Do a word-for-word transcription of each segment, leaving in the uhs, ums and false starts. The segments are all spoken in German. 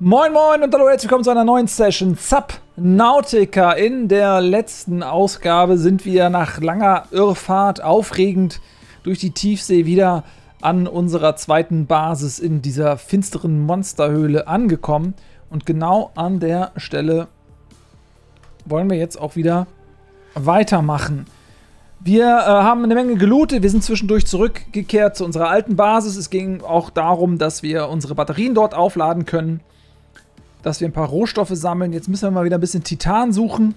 Moin moin und hallo, herzlich willkommen zu einer neuen Session Subnautica. In der letzten Ausgabe sind wir nach langer Irrfahrt aufregend durch die Tiefsee wieder an unserer zweiten Basis in dieser finsteren Monsterhöhle angekommen. Und genau an der Stelle wollen wir jetzt auch wieder weitermachen. Wir äh, haben eine Menge gelootet, wir sind zwischendurch zurückgekehrt zu unserer alten Basis. Es ging auch darum, dass wir unsere Batterien dort aufladen können, dass wir ein paar Rohstoffe sammeln. Jetzt müssen wir mal wieder ein bisschen Titan suchen.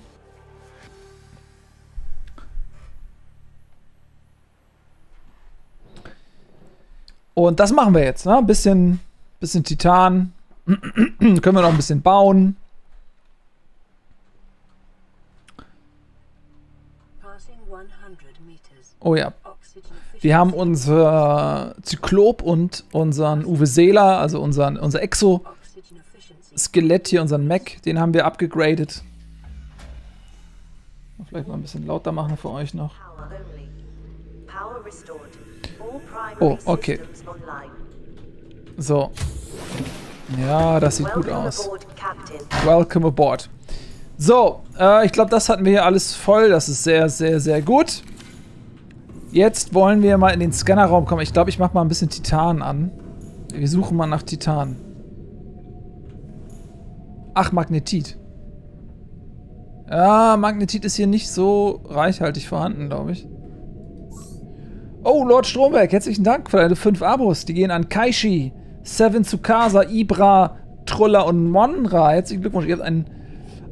Und das machen wir jetzt, ne? Ein bisschen, bisschen Titan. Können wir noch ein bisschen bauen. Oh ja. Wir haben unser Zyklop und unseren Uwe Seeler, also unseren, unser Exo Skelett hier, unseren Mac, den haben wir abgegradet. Vielleicht mal ein bisschen lauter machen für euch noch. Oh, okay. So. Ja, das sieht gut aus. Welcome aboard. So, äh, ich glaube, das hatten wir hier alles voll. Das ist sehr, sehr, sehr gut. Jetzt wollen wir mal in den Scannerraum kommen. Ich glaube, ich mache mal ein bisschen Titan an. Wir suchen mal nach Titan. Ach, Magnetit. Ja, Magnetit ist hier nicht so reichhaltig vorhanden, glaube ich. Oh, Lord Stromberg, herzlichen Dank für deine fünf Abos. Die gehen an Kaishi, Seven Tsukasa, Ibra, Trulla und Monra. Herzlichen Glückwunsch, ihr habt ein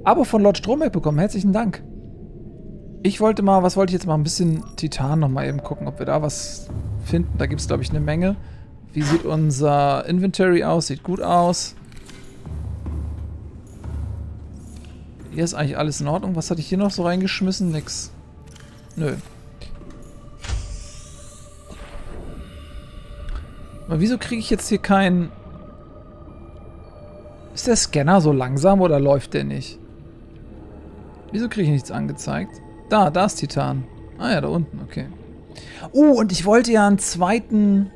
Abo von Lord Stromberg bekommen. Herzlichen Dank. Ich wollte mal, was wollte ich jetzt mal? Ein bisschen Titan nochmal eben gucken, ob wir da was finden. Da gibt es, glaube ich, eine Menge. Wie sieht unser Inventory aus? Sieht gut aus. Hier ist eigentlich alles in Ordnung. Was hatte ich hier noch so reingeschmissen? Nix. Nö. Aber wieso kriege ich jetzt hier keinen... Ist der Scanner so langsam oder läuft der nicht? Wieso kriege ich nichts angezeigt? Da, da ist Titan. Ah ja, da unten, okay. Oh, und ich wollte ja einen zweiten...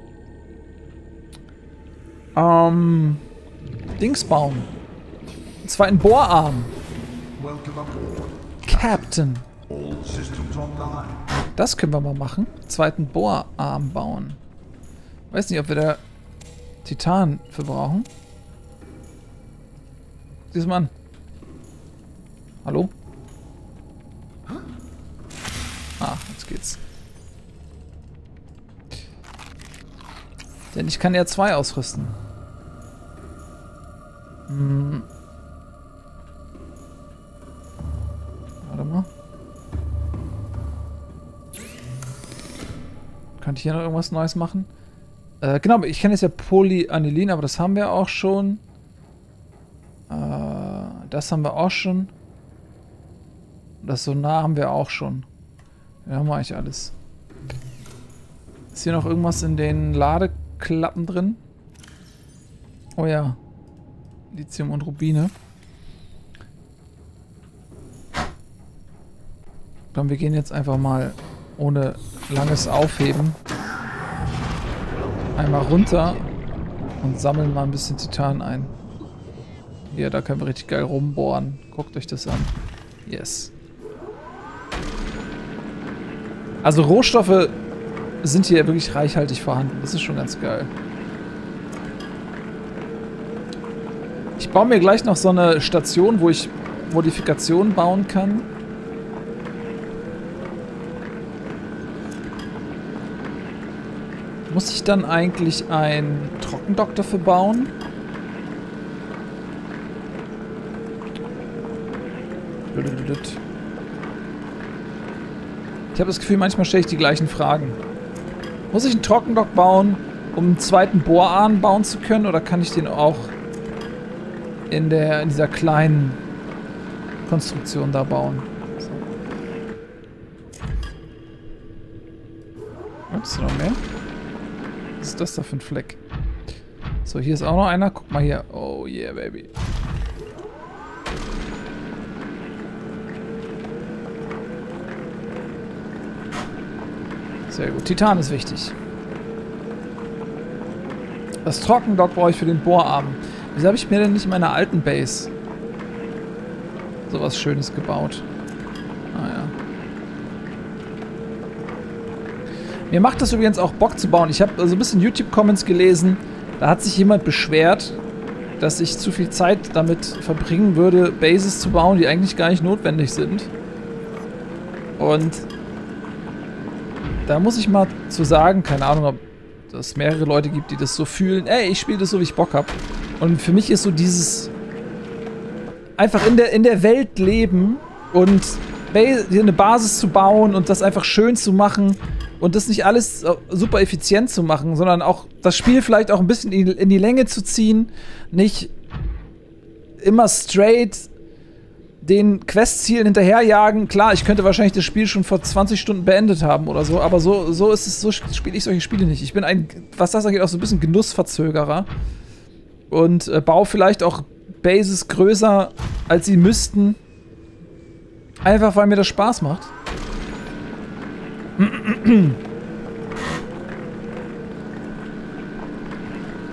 Ähm... Dings bauen. Einen zweiten Bohrarm. Captain. Das können wir mal machen. Einen zweiten Bohrarm bauen. Weiß nicht, ob wir da Titan für brauchen. Sieh's mal an. Hallo? Ah, jetzt geht's. Denn ich kann ja zwei ausrüsten. Hm. Warte mal. Kann ich hier noch irgendwas Neues machen? Äh, genau, ich kenne jetzt ja Polyanilin, aber das haben wir auch schon. Äh, das haben wir auch schon. Das Sonar haben wir auch schon. Ja, haben wir eigentlich alles. Ist hier noch irgendwas in den Ladeklappen drin? Oh ja. Lithium und Rubine. Dann wir gehen jetzt einfach mal ohne langes Aufheben einmal runter und sammeln mal ein bisschen Titan ein. Hier, da können wir richtig geil rumbohren. Guckt euch das an. Yes. Also Rohstoffe sind hier wirklich reichhaltig vorhanden. Das ist schon ganz geil. Ich baue mir gleich noch so eine Station, wo ich Modifikationen bauen kann. Muss ich dann eigentlich einen Trockendock dafür bauen? Blödödödöd. Ich habe das Gefühl, manchmal stelle ich die gleichen Fragen. Muss ich einen Trockendock bauen, um einen zweiten Bohrarm bauen zu können? Oder kann ich den auch in, der, in dieser kleinen Konstruktion da bauen? So. Ups, noch mehr? Was ist das da für ein Fleck? So, hier ist auch noch einer. Guck mal hier. Oh yeah, baby. Sehr gut. Titan ist wichtig. Das Trockendock brauche ich für den Bohrarm. Wieso habe ich mir denn nicht in meiner alten Base sowas Schönes gebaut? Naja. Mir macht das übrigens auch Bock zu bauen. Ich habe so also ein bisschen YouTube-Comments gelesen. Da hat sich jemand beschwert, dass ich zu viel Zeit damit verbringen würde, Bases zu bauen, die eigentlich gar nicht notwendig sind. Und da muss ich mal zu sagen, keine Ahnung, ob es mehrere Leute gibt, die das so fühlen. Ey, ich spiele das so, wie ich Bock habe. Und für mich ist so dieses einfach in der, in der Welt leben und eine Basis zu bauen und das einfach schön zu machen und das nicht alles super effizient zu machen, sondern auch das Spiel vielleicht auch ein bisschen in die, in die Länge zu ziehen, nicht immer straight den Questzielen hinterherjagen. Klar, ich könnte wahrscheinlich das Spiel schon vor zwanzig Stunden beendet haben oder so, aber so, so ist es, so spiele ich solche Spiele nicht. Ich bin ein, was das angeht, auch so ein bisschen Genussverzögerer und äh, baue vielleicht auch Bases größer, als sie müssten, einfach weil mir das Spaß macht.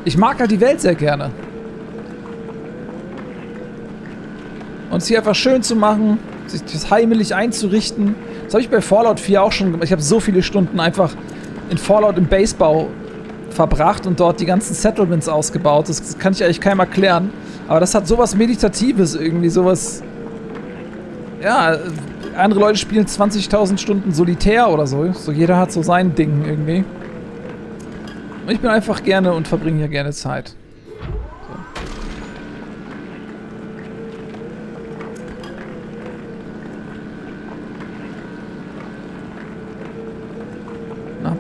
Ich mag halt die Welt sehr gerne. Und sie einfach schön zu machen, sich das heimelig einzurichten. Das habe ich bei Fallout vier auch schon gemacht. Ich habe so viele Stunden einfach in Fallout im Basebau verbracht und dort die ganzen Settlements ausgebaut. Das kann ich eigentlich keinem erklären. Aber das hat sowas Meditatives irgendwie, sowas... Ja, andere Leute spielen zwanzigtausend Stunden solitär oder so. So, jeder hat so sein Ding irgendwie. Und ich bin einfach gerne und verbringe hier gerne Zeit.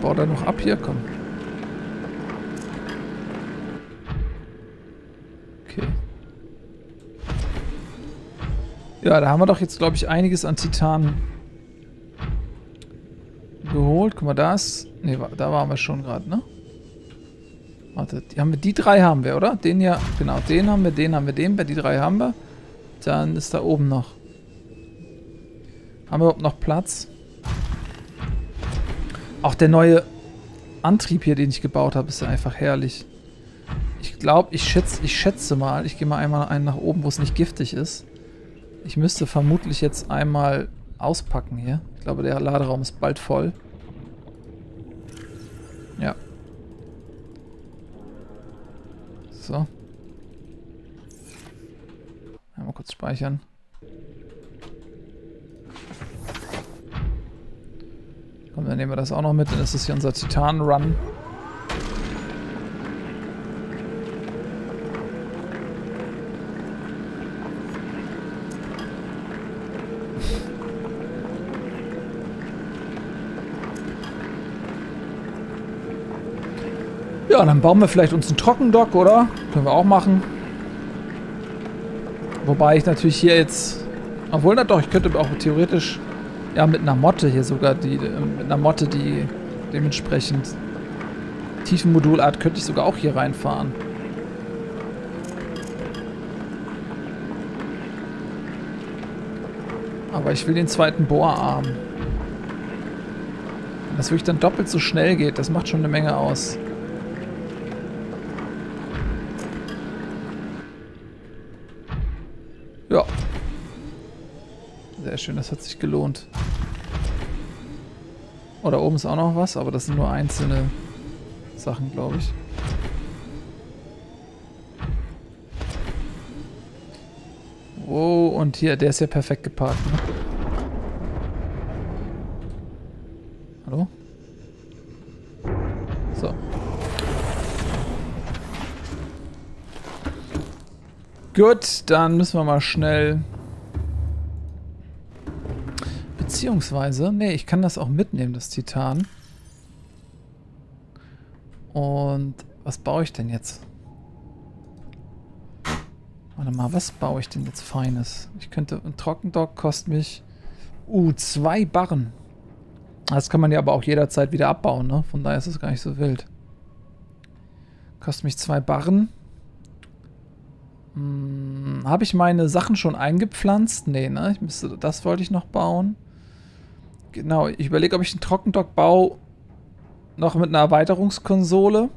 Baut er noch ab hier? Komm. Okay. Ja, da haben wir doch jetzt, glaube ich, einiges an Titanen geholt. Guck mal, da ist... Ne, da waren wir schon gerade, ne? Warte, die, haben wir, die drei haben wir, oder? Den ja, genau, den haben wir, den haben wir, den, die drei haben wir. Dann ist da oben noch. Haben wir überhaupt noch Platz? Auch der neue Antrieb hier, den ich gebaut habe, ist ja einfach herrlich. Ich glaube, ich schätze, ich schätze mal, ich gehe mal einmal einen nach oben, wo es nicht giftig ist. Ich müsste vermutlich jetzt einmal auspacken hier. Ich glaube, der Laderaum ist bald voll. Ja. So. Einmal kurz speichern. Komm, dann nehmen wir das auch noch mit, dann ist das hier unser Titan-Run. Ja, dann bauen wir vielleicht uns einen Trockendock, oder? Können wir auch machen. Wobei ich natürlich hier jetzt... Obwohl, na doch, ich könnte auch theoretisch... Ja, mit einer Motte hier sogar, die mit einer Motte, die dementsprechend Tiefenmodulart könnte ich sogar auch hier reinfahren. Aber ich will den zweiten Bohrarm. Wenn das wirklich dann doppelt so schnell geht, das macht schon eine Menge aus. Ja. Sehr schön, das hat sich gelohnt. Oh, da oben ist auch noch was, aber das sind nur einzelne Sachen, glaube ich. Oh, und hier, der ist ja perfekt geparkt. Ne? Hallo? So. Gut, dann müssen wir mal schnell... Beziehungsweise, nee, ich kann das auch mitnehmen, das Titan. Und was baue ich denn jetzt? Warte mal, was baue ich denn jetzt Feines? Ich könnte, ein Trockendock kostet mich, uh, zwei Barren. Das kann man ja aber auch jederzeit wieder abbauen, ne? Von daher ist es gar nicht so wild. Kostet mich zwei Barren. Hm, habe ich meine Sachen schon eingepflanzt? Nee, ne? Ich müsste, das wollte ich noch bauen. Genau, ich überlege, ob ich einen Trockendock baue, noch mit einer Erweiterungskonsole.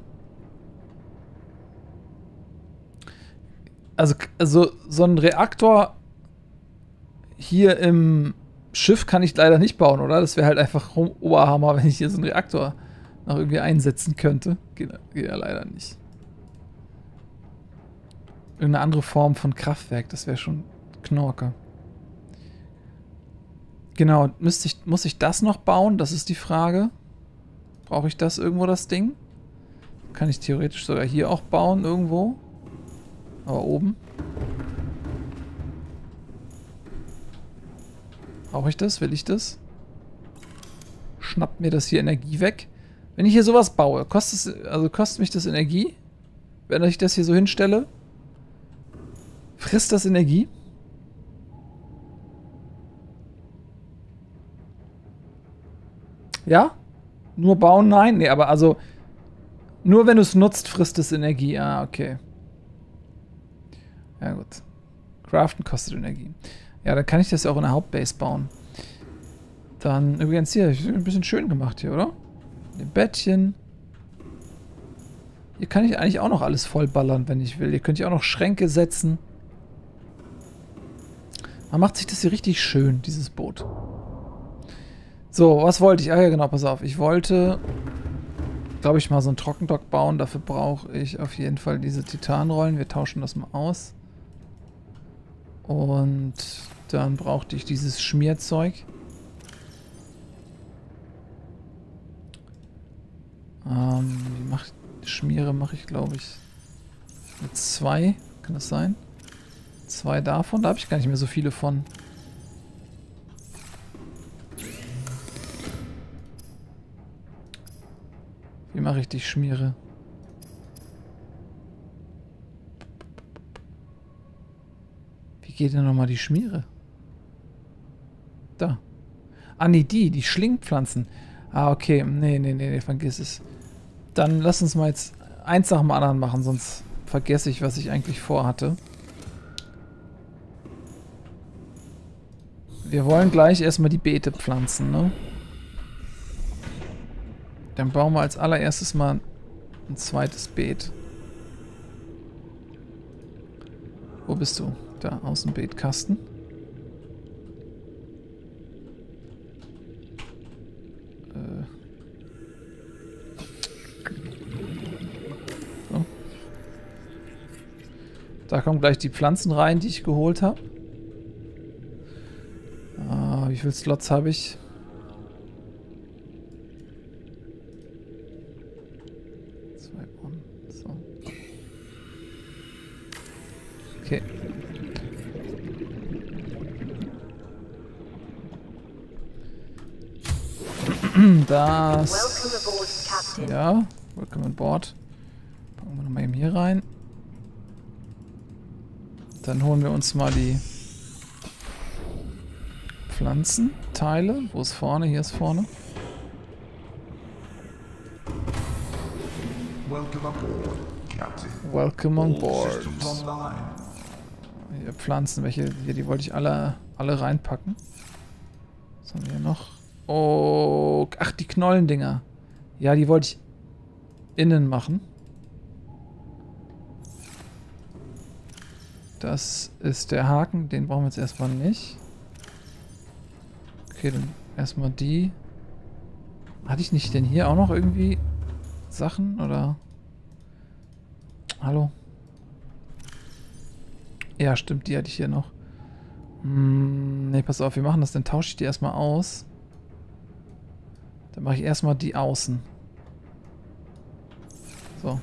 Also, also so ein Reaktor hier im Schiff kann ich leider nicht bauen, oder? Das wäre halt einfach Oberhammer, wenn ich hier so einen Reaktor noch irgendwie einsetzen könnte. Geht, geht ja leider nicht. Irgendeine andere Form von Kraftwerk, das wäre schon Knorke. Genau, müsste ich, muss ich das noch bauen? Das ist die Frage. Brauche ich das irgendwo, das Ding? Kann ich theoretisch sogar hier auch bauen, irgendwo. Aber oben. Brauche ich das? Will ich das? Schnappt mir das hier Energie weg? Wenn ich hier sowas baue, kostet es, also kostet mich das Energie? Wenn ich das hier so hinstelle? Frisst das Energie? Ja? Nur bauen? Nein. Nee, aber also... Nur wenn du es nutzt, frisst es Energie. Ah, okay. Ja, gut. Craften kostet Energie. Ja, dann kann ich das ja auch in der Hauptbase bauen. Dann, übrigens hier, ich habe ein bisschen schön gemacht hier, oder? Ein Bettchen. Hier kann ich eigentlich auch noch alles vollballern, wenn ich will. Hier könnte ich auch noch Schränke setzen. Man macht sich das hier richtig schön, dieses Boot. So, was wollte ich? Ah ja, genau, pass auf. Ich wollte... glaube ich mal so ein Trockendock bauen. Dafür brauche ich auf jeden Fall diese Titanrollen. Wir tauschen das mal aus. Und dann brauchte ich dieses Schmierzeug. Ähm, mach, Schmiere mache ich glaube ich mit zwei. Kann das sein? Zwei davon. Da habe ich gar nicht mehr so viele von. Wie mache ich die Schmiere? Wie geht denn nochmal die Schmiere? Da. Ah, nee, die, die Schlingpflanzen. Ah, okay. Nee, nee, nee, nee, vergiss es. Dann lass uns mal jetzt eins nach dem anderen machen, sonst vergesse ich, was ich eigentlich vorhatte. Wir wollen gleich erstmal die Beete pflanzen, ne? Dann bauen wir als allererstes mal ein zweites Beet. Wo bist du? Da, aus dem Beetkasten. Äh. So. Da kommen gleich die Pflanzen rein, die ich geholt habe. Ah, wie viele Slots habe ich? Okay. Das... Ja, welcome an board. Packen wir nochmal eben hier rein. Dann holen wir uns mal die Pflanzenteile. Wo ist vorne? Hier ist vorne. Welcome on board, Captain. Welcome on board. Hier Pflanzen, welche hier, die wollte ich alle, alle reinpacken. Was haben wir hier noch? Oh, ach, die Knollendinger. Ja, die wollte ich innen machen. Das ist der Haken, den brauchen wir jetzt erstmal nicht. Okay, dann erstmal die. Hatte ich nicht denn hier auch noch irgendwie Sachen, oder? Hallo? Ja, stimmt, die hatte ich hier noch. Hm, ne, pass auf, wir machen das, dann tausche ich die erstmal aus. Dann mache ich erstmal die außen. So.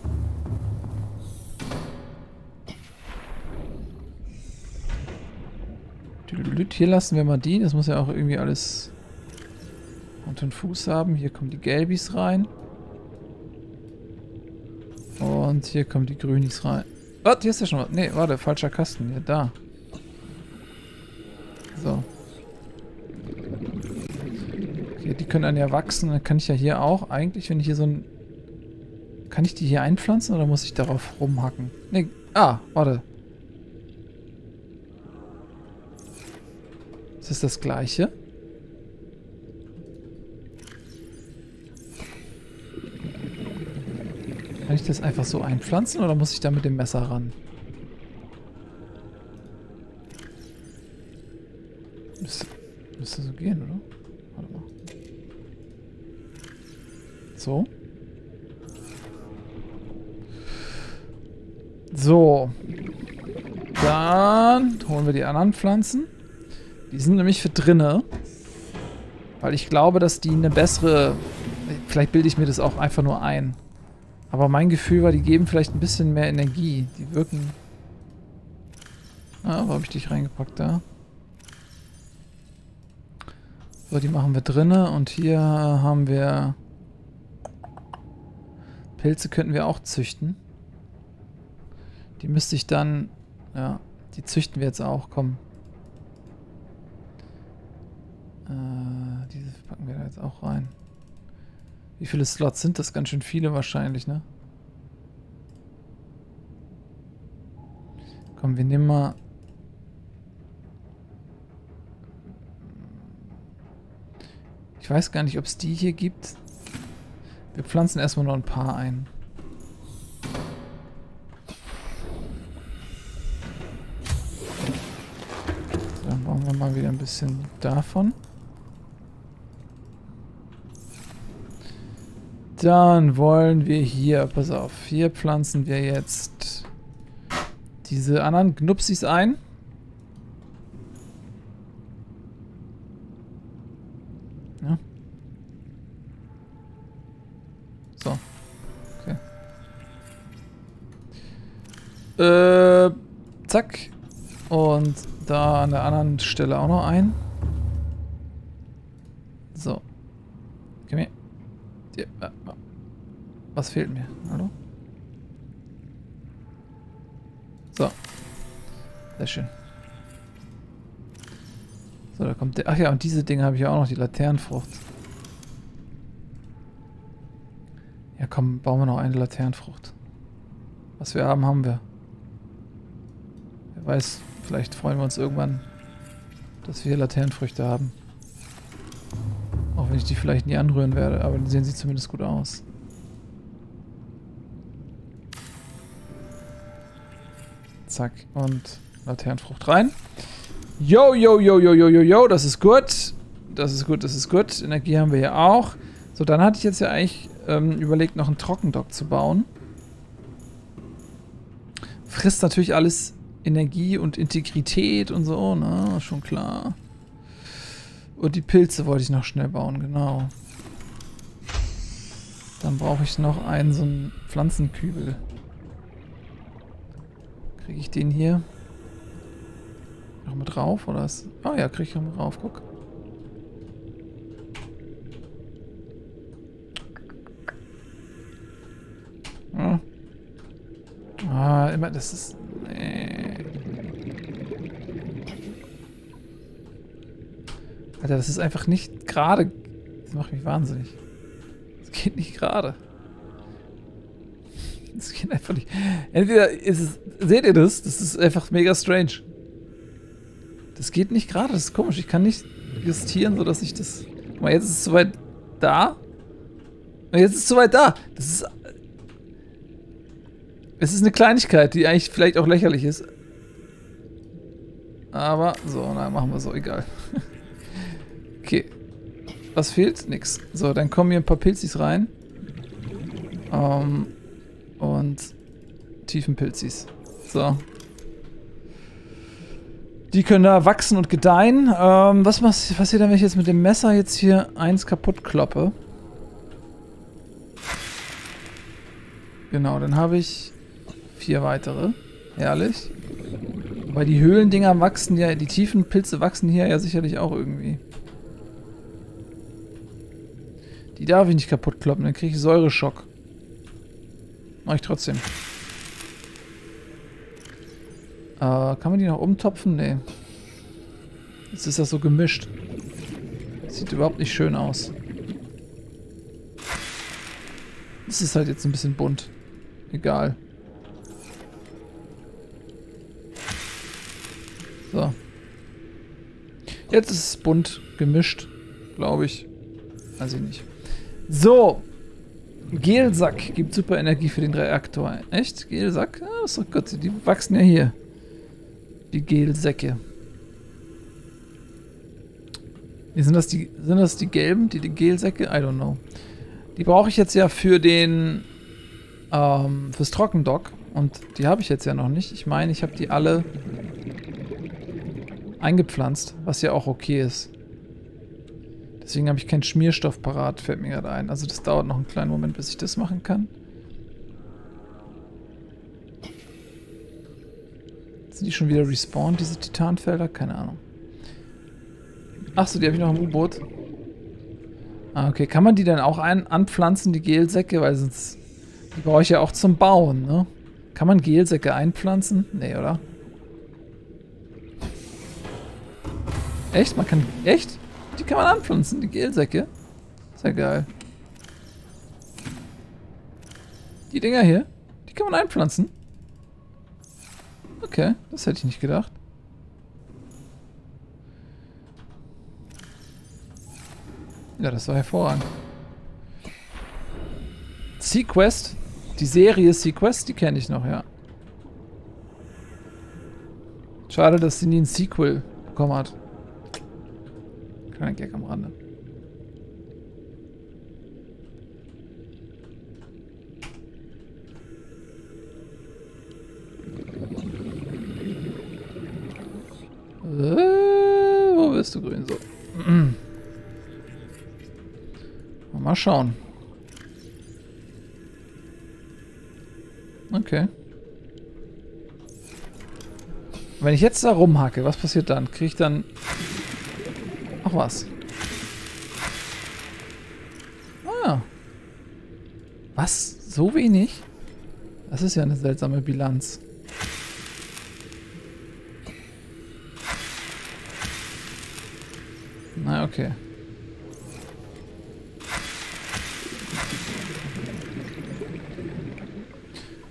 Hier lassen wir mal die, das muss ja auch irgendwie alles unter den Fuß haben. Hier kommen die Gelbis rein. Und hier kommen die Grünis rein. Oh, hier ist ja schon was. Ne, warte, falscher Kasten. Ja, da. So. Okay, die können dann ja wachsen. Dann kann ich ja hier auch eigentlich, wenn ich hier so ein... Kann ich die hier einpflanzen oder muss ich darauf rumhacken? Ne, ah, warte. Ist das das gleiche? Kann ich das einfach so einpflanzen oder muss ich da mit dem Messer ran? Müsste, müsste so gehen, oder? Warte mal. So. So. Dann holen wir die anderen Pflanzen. Die sind nämlich für drinne. Weil ich glaube, dass die eine bessere... Vielleicht bilde ich mir das auch einfach nur ein. Aber mein Gefühl war, die geben vielleicht ein bisschen mehr Energie. Die wirken... Ah, wo habe ich dich reingepackt? Da. So, die machen wir drinne. Und hier haben wir... Pilze könnten wir auch züchten. Die müsste ich dann... Ja, die züchten wir jetzt auch. Komm. Äh, diese packen wir da jetzt auch rein. Wie viele Slots sind das? Ganz schön viele wahrscheinlich, ne? Komm, wir nehmen mal... Ich weiß gar nicht, ob es die hier gibt. Wir pflanzen erstmal noch ein paar ein. Dann brauchen wir mal wieder ein bisschen davon. Dann wollen wir hier, pass auf, hier pflanzen wir jetzt diese anderen Knupsis ein. Ja. So. Okay. Äh, zack. Und da an der anderen Stelle auch noch ein. So. Komm her. Was fehlt mir? Hallo? So. Sehr schön. So, da kommt der... Ach ja, und diese Dinge habe ich ja auch noch, die Laternenfrucht. Ja komm, bauen wir noch eine Laternenfrucht. Was wir haben, haben wir. Wer weiß, vielleicht freuen wir uns irgendwann, dass wir Laternenfrüchte haben. Auch wenn ich die vielleicht nie anrühren werde, aber dann sehen sie zumindest gut aus. Zack, und Laternenfrucht rein. Yo, yo, yo, yo, yo, yo, yo, das ist gut. Das ist gut, das ist gut. Energie haben wir hier auch. So, dann hatte ich jetzt ja eigentlich ähm, überlegt, noch einen Trockendock zu bauen. Frisst natürlich alles Energie und Integrität und so, ne? Schon klar. Und die Pilze wollte ich noch schnell bauen, genau. Dann brauche ich noch einen, so einen Pflanzenkübel. Kriege ich den hier noch mit rauf, oder ist... Ah ja, kriege ich noch mit rauf, guck. Ja. Ah, immer, das ist... Nee. Alter, das ist einfach nicht gerade... Das macht mich wahnsinnig. Das geht nicht gerade. Das geht einfach nicht. Entweder ist es... Seht ihr das? Das ist einfach mega strange. Das geht nicht gerade. Das ist komisch. Ich kann nicht justieren, sodass ich das... Guck mal, jetzt ist es soweit da. Und jetzt ist es soweit da. Das ist... Es ist eine Kleinigkeit, die eigentlich vielleicht auch lächerlich ist. Aber... So, na, machen wir so. Egal. Okay. Was fehlt? Nix. So, dann kommen hier ein paar Pilzis rein. Ähm... Und Tiefenpilzis. So. Die können da wachsen und gedeihen. Ähm, was passiert denn, wenn ich jetzt mit dem Messer jetzt hier eins kaputt kloppe? Genau, dann habe ich vier weitere. Herrlich. Weil die Höhlendinger wachsen ja, die Tiefenpilze wachsen hier ja sicherlich auch irgendwie. Die darf ich nicht kaputt kloppen, dann kriege ich Säureschock. Mach ich trotzdem. Äh, kann man die noch umtopfen? Nee. Jetzt ist das so gemischt. Sieht überhaupt nicht schön aus. Es ist halt jetzt ein bisschen bunt. Egal. So. Jetzt ist es bunt gemischt, glaube ich. Weiß ich nicht. So. Gelsack gibt super Energie für den Reaktor. Echt? Gelsack? Ah, ist doch gut. Die wachsen ja hier. Die Gelsäcke. Sind das die, sind das die gelben, die, die Gelsäcke? I don't know. Die brauche ich jetzt ja für den, ähm, fürs Trockendock. Und die habe ich jetzt ja noch nicht. Ich meine, ich habe die alle eingepflanzt, was ja auch okay ist. Deswegen habe ich keinen Schmierstoff parat, fällt mir gerade ein. Also das dauert noch einen kleinen Moment, bis ich das machen kann. Sind die schon wieder respawned, diese Titanfelder? Keine Ahnung. Achso, die habe ich noch im U-Boot. Ah, okay. Kann man die dann auch ein anpflanzen, die Gelsäcke? Weil sonst... Die brauche ich ja auch zum Bauen, ne? Kann man Gelsäcke einpflanzen? Nee, oder? Echt? Man kann... Echt? Die kann man anpflanzen, die Gelsäcke. Ist ja geil. Die Dinger hier, die kann man einpflanzen. Okay, das hätte ich nicht gedacht. Ja, das war hervorragend. SeaQuest, die Serie SeaQuest, die kenne ich noch, ja. Schade, dass sie nie ein Sequel bekommen hat. Kleiner Gag am Rande. Äh, wo bist du, grün so? Mal schauen. Okay. Wenn ich jetzt da rumhacke, was passiert dann? Kriege ich dann... Ach was. Ah. Was? So wenig? Das ist ja eine seltsame Bilanz. Na, okay.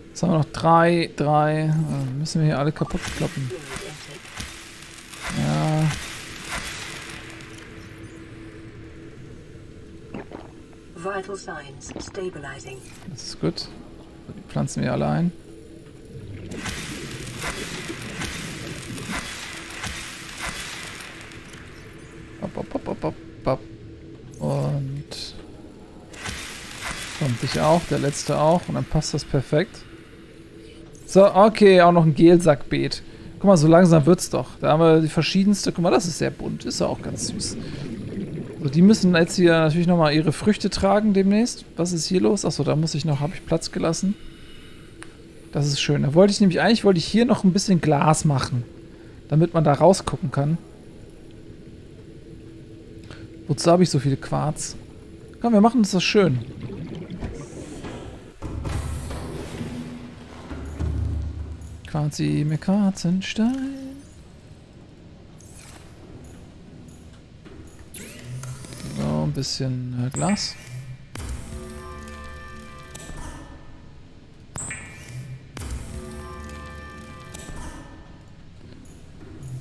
Jetzt haben wir noch drei, drei. Also müssen wir hier alle kaputt kloppen. Ja. Das ist gut. So, die pflanzen wir alle ein. Hopp, hopp, hopp, hopp, hopp, hopp. Und kommt dich auch, der letzte auch. Und dann passt das perfekt. So, okay, auch noch ein Gelsackbeet. Guck mal, so langsam wird's doch. Da haben wir die verschiedenste. Guck mal, das ist sehr bunt. Ist ja auch ganz süß. So, die müssen jetzt hier natürlich nochmal ihre Früchte tragen demnächst. Was ist hier los? Achso, da muss ich noch, habe ich Platz gelassen. Das ist schön. Da wollte ich nämlich, eigentlich wollte ich hier noch ein bisschen Glas machen. Damit man da rausgucken kann. Wozu habe ich so viel Quarz? Komm, wir machen uns das schön. Quarzi mit Quarzenstein. So, ein bisschen äh, Glas.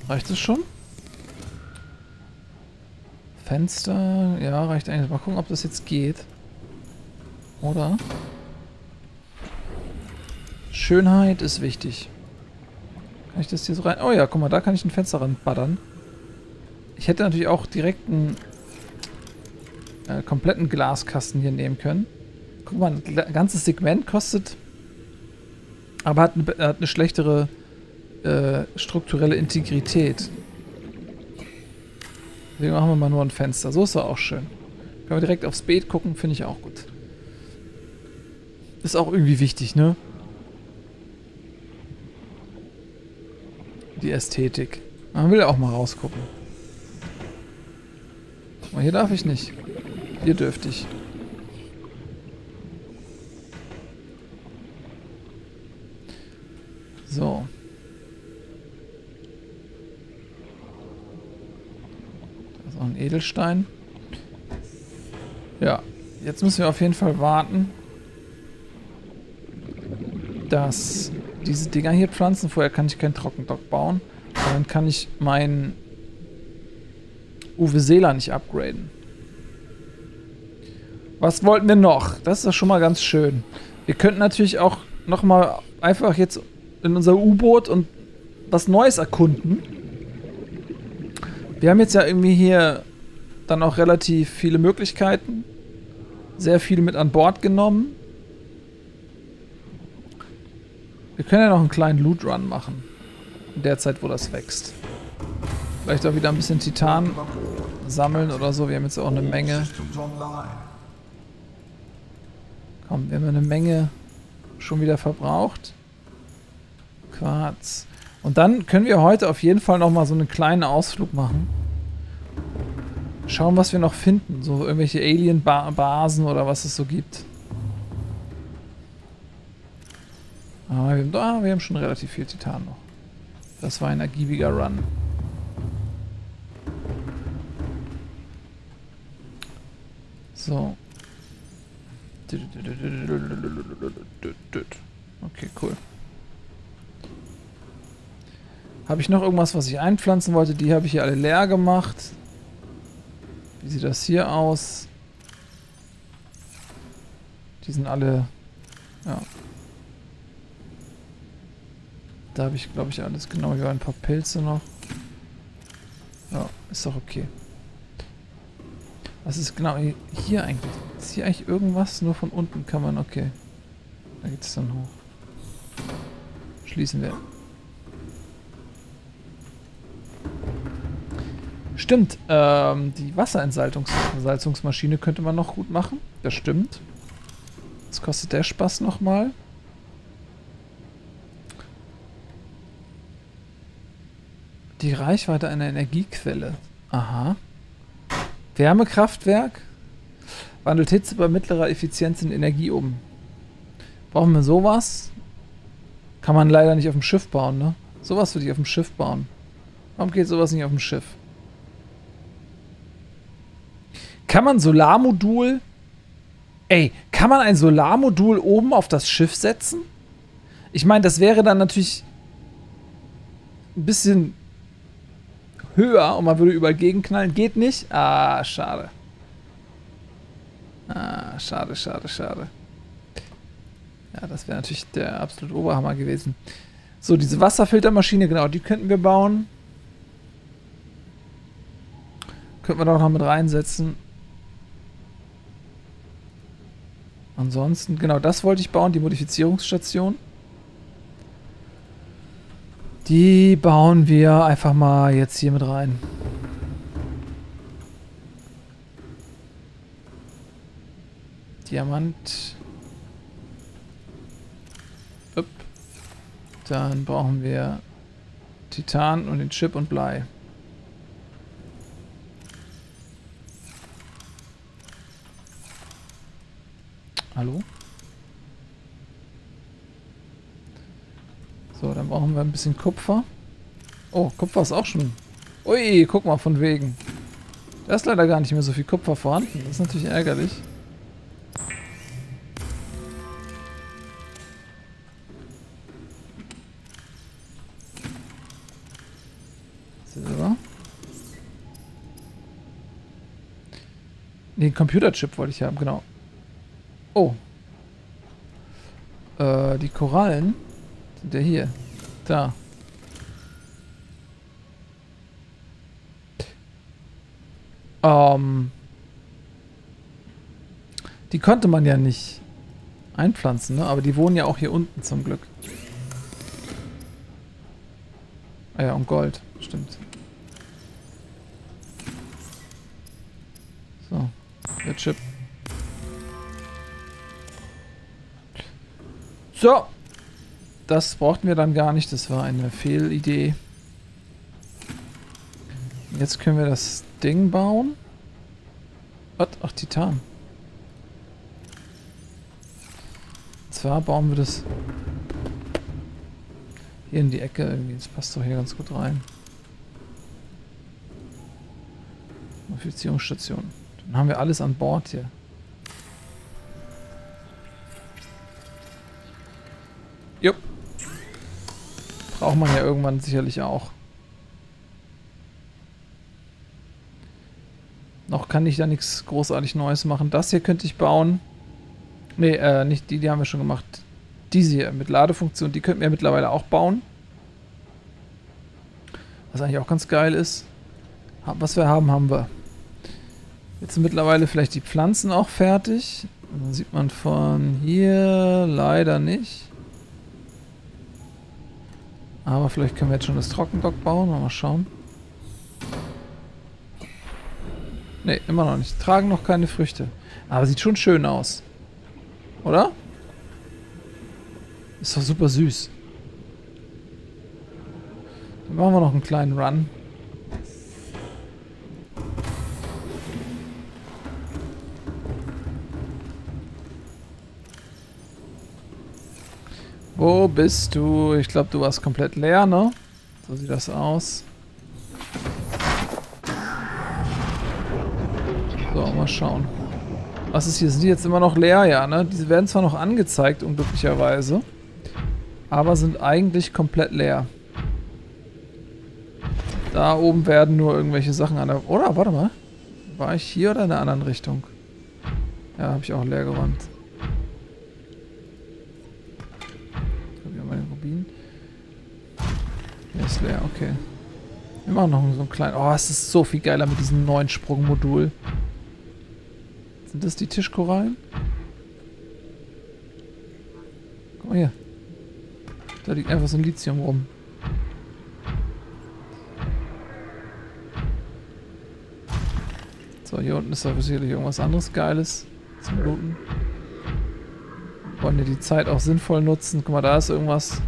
Reicht es schon? Fenster, ja, reicht eigentlich. Mal gucken, ob das jetzt geht. Oder? Schönheit ist wichtig. Kann ich das hier so rein... Oh ja, guck mal, da kann ich ein Fenster ranbaddern. Ich hätte natürlich auch direkt einen äh, kompletten Glaskasten hier nehmen können. Guck mal, ein ganzes Segment kostet, aber hat eine, hat eine schlechtere äh, strukturelle Integrität. Deswegen machen wir mal nur ein Fenster. So ist er auch schön. Können wir direkt aufs Beet gucken, finde ich auch gut. Ist auch irgendwie wichtig, ne? Die Ästhetik. Man will ja auch mal rausgucken. Aber hier darf ich nicht. Hier dürfte ich. So. Da ist auch ein Edelstein. Ja, jetzt müssen wir auf jeden Fall warten, dass... diese Dinger hier pflanzen. Vorher kann ich keinen Trockendock bauen. Und dann kann ich meinen Uwe Seeler nicht upgraden. Was wollten wir noch? Das ist doch schon mal ganz schön. Wir könnten natürlich auch nochmal einfach jetzt in unser U-Boot und was Neues erkunden. Wir haben jetzt ja irgendwie hier dann auch relativ viele Möglichkeiten. Sehr viel mit an Bord genommen. Wir können ja noch einen kleinen Loot Run machen. In der Zeit, wo das wächst. Vielleicht auch wieder ein bisschen Titan sammeln oder so. Wir haben jetzt auch eine Menge. Komm, wir haben eine Menge schon wieder verbraucht. Quarz. Und dann können wir heute auf jeden Fall nochmal so einen kleinen Ausflug machen. Schauen, was wir noch finden. So irgendwelche Alien-Basen oder was es so gibt. Ah, wir haben, ah, wir haben schon relativ viel Titan noch. Das war ein ergiebiger Run. So. Okay, cool. Habe ich noch irgendwas, was ich einpflanzen wollte? Die habe ich hier alle leer gemacht. Wie sieht das hier aus? Die sind alle... Ja. Da habe ich, glaube ich, alles genau. Hier waren ein paar Pilze noch. Ja, ist doch okay. Was ist genau hier eigentlich? Ist hier eigentlich irgendwas? Nur von unten kann man... Okay. Da geht es dann hoch. Schließen wir. Stimmt. Ähm, die Wasserentsalzungsmaschine könnte man noch gut machen. Das stimmt. Das kostet der Spaß nochmal. Die Reichweite einer Energiequelle. Aha. Wärmekraftwerk. Wandelt Hitze bei mittlerer Effizienz in Energie um. Brauchen wir sowas? Kann man leider nicht auf dem Schiff bauen, ne? Sowas würde ich auf dem Schiff bauen. Warum geht sowas nicht auf dem Schiff? Kann man Solarmodul... Ey, kann man ein Solarmodul oben auf das Schiff setzen? Ich meine, das wäre dann natürlich ein bisschen... höher und man würde überall gegenknallen. Geht nicht. Ah, schade. Ah, schade, schade, schade. Ja, das wäre natürlich der absolute Oberhammer gewesen. So, diese Wasserfiltermaschine, genau, die könnten wir bauen. Könnten wir da auch noch mit reinsetzen. Ansonsten, genau das wollte ich bauen, die Modifizierungsstation. Die bauen wir einfach mal jetzt hier mit rein. Diamant. Upp. Dann brauchen wir Titan und den Chip und Blei. Hallo? So, dann brauchen wir ein bisschen Kupfer. Oh, Kupfer ist auch schon... Ui, guck mal, von wegen. Da ist leider gar nicht mehr so viel Kupfer vorhanden. Das ist natürlich ärgerlich. Silber. Den Computerchip wollte ich haben, genau. Oh. Äh, die Korallen... Der hier. Da. Ähm. Die konnte man ja nicht einpflanzen, ne? Aber die wohnen ja auch hier unten zum Glück. Ah ja, und Gold. Stimmt. So. Der Chip. So. Das brauchten wir dann gar nicht, das war eine Fehlidee. Jetzt können wir das Ding bauen. Was? Ach, Titan. Und zwar bauen wir das hier in die Ecke irgendwie. Das passt doch hier ganz gut rein. Modifizierungsstation. Dann haben wir alles an Bord hier. Jupp. Braucht man ja irgendwann sicherlich auch. Noch kann ich da nichts großartig Neues machen. Das hier könnte ich bauen. Ne, äh, nicht die, die haben wir schon gemacht. Diese hier mit Ladefunktion, die könnten wir mittlerweile auch bauen. Was eigentlich auch ganz geil ist. Was wir haben, haben wir. Jetzt sind mittlerweile vielleicht die Pflanzen auch fertig. Dann sieht man von hier leider nicht. Aber vielleicht können wir jetzt schon das Trockendock bauen. Mal schauen. Ne, immer noch nicht. Tragen noch keine Früchte. Aber sieht schon schön aus. Oder? Ist doch super süß. Dann machen wir noch einen kleinen Run. Wo bist du? Ich glaube, du warst komplett leer, ne? So sieht das aus. So, mal schauen. Was ist hier? Sind die jetzt immer noch leer? Ja, ne? Diese werden zwar noch angezeigt, unglücklicherweise, aber sind eigentlich komplett leer. Da oben werden nur irgendwelche Sachen an der... Oder, warte mal. War ich hier oder in der anderen Richtung? Ja, habe ich auch leer geräumt. Ist leer, okay. Wir machen noch so einen kleinen... Oh, es ist so viel geiler mit diesem neuen Sprungmodul. Sind das die Tischkorallen? Guck mal hier. Da liegt einfach so ein Lithium rum. So, hier unten ist da sicherlich irgendwas anderes Geiles zum Looten. Wollen wir die Zeit auch sinnvoll nutzen? Guck mal, da ist irgendwas...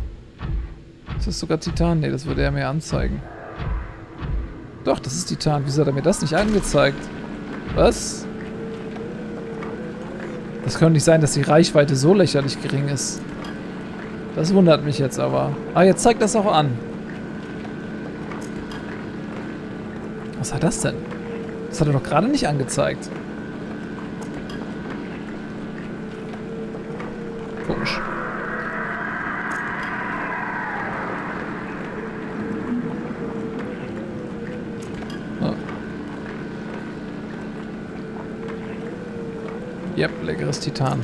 Ist das sogar Titan? Ne, das würde er mir anzeigen. Doch, das ist Titan. Wieso hat er mir das nicht angezeigt? Was? Das kann nicht sein, dass die Reichweite so lächerlich gering ist. Das wundert mich jetzt aber. Ah, jetzt zeigt das auch an. Was hat das denn? Das hat er doch gerade nicht angezeigt. Komisch. Ja, yep, leckeres Titan.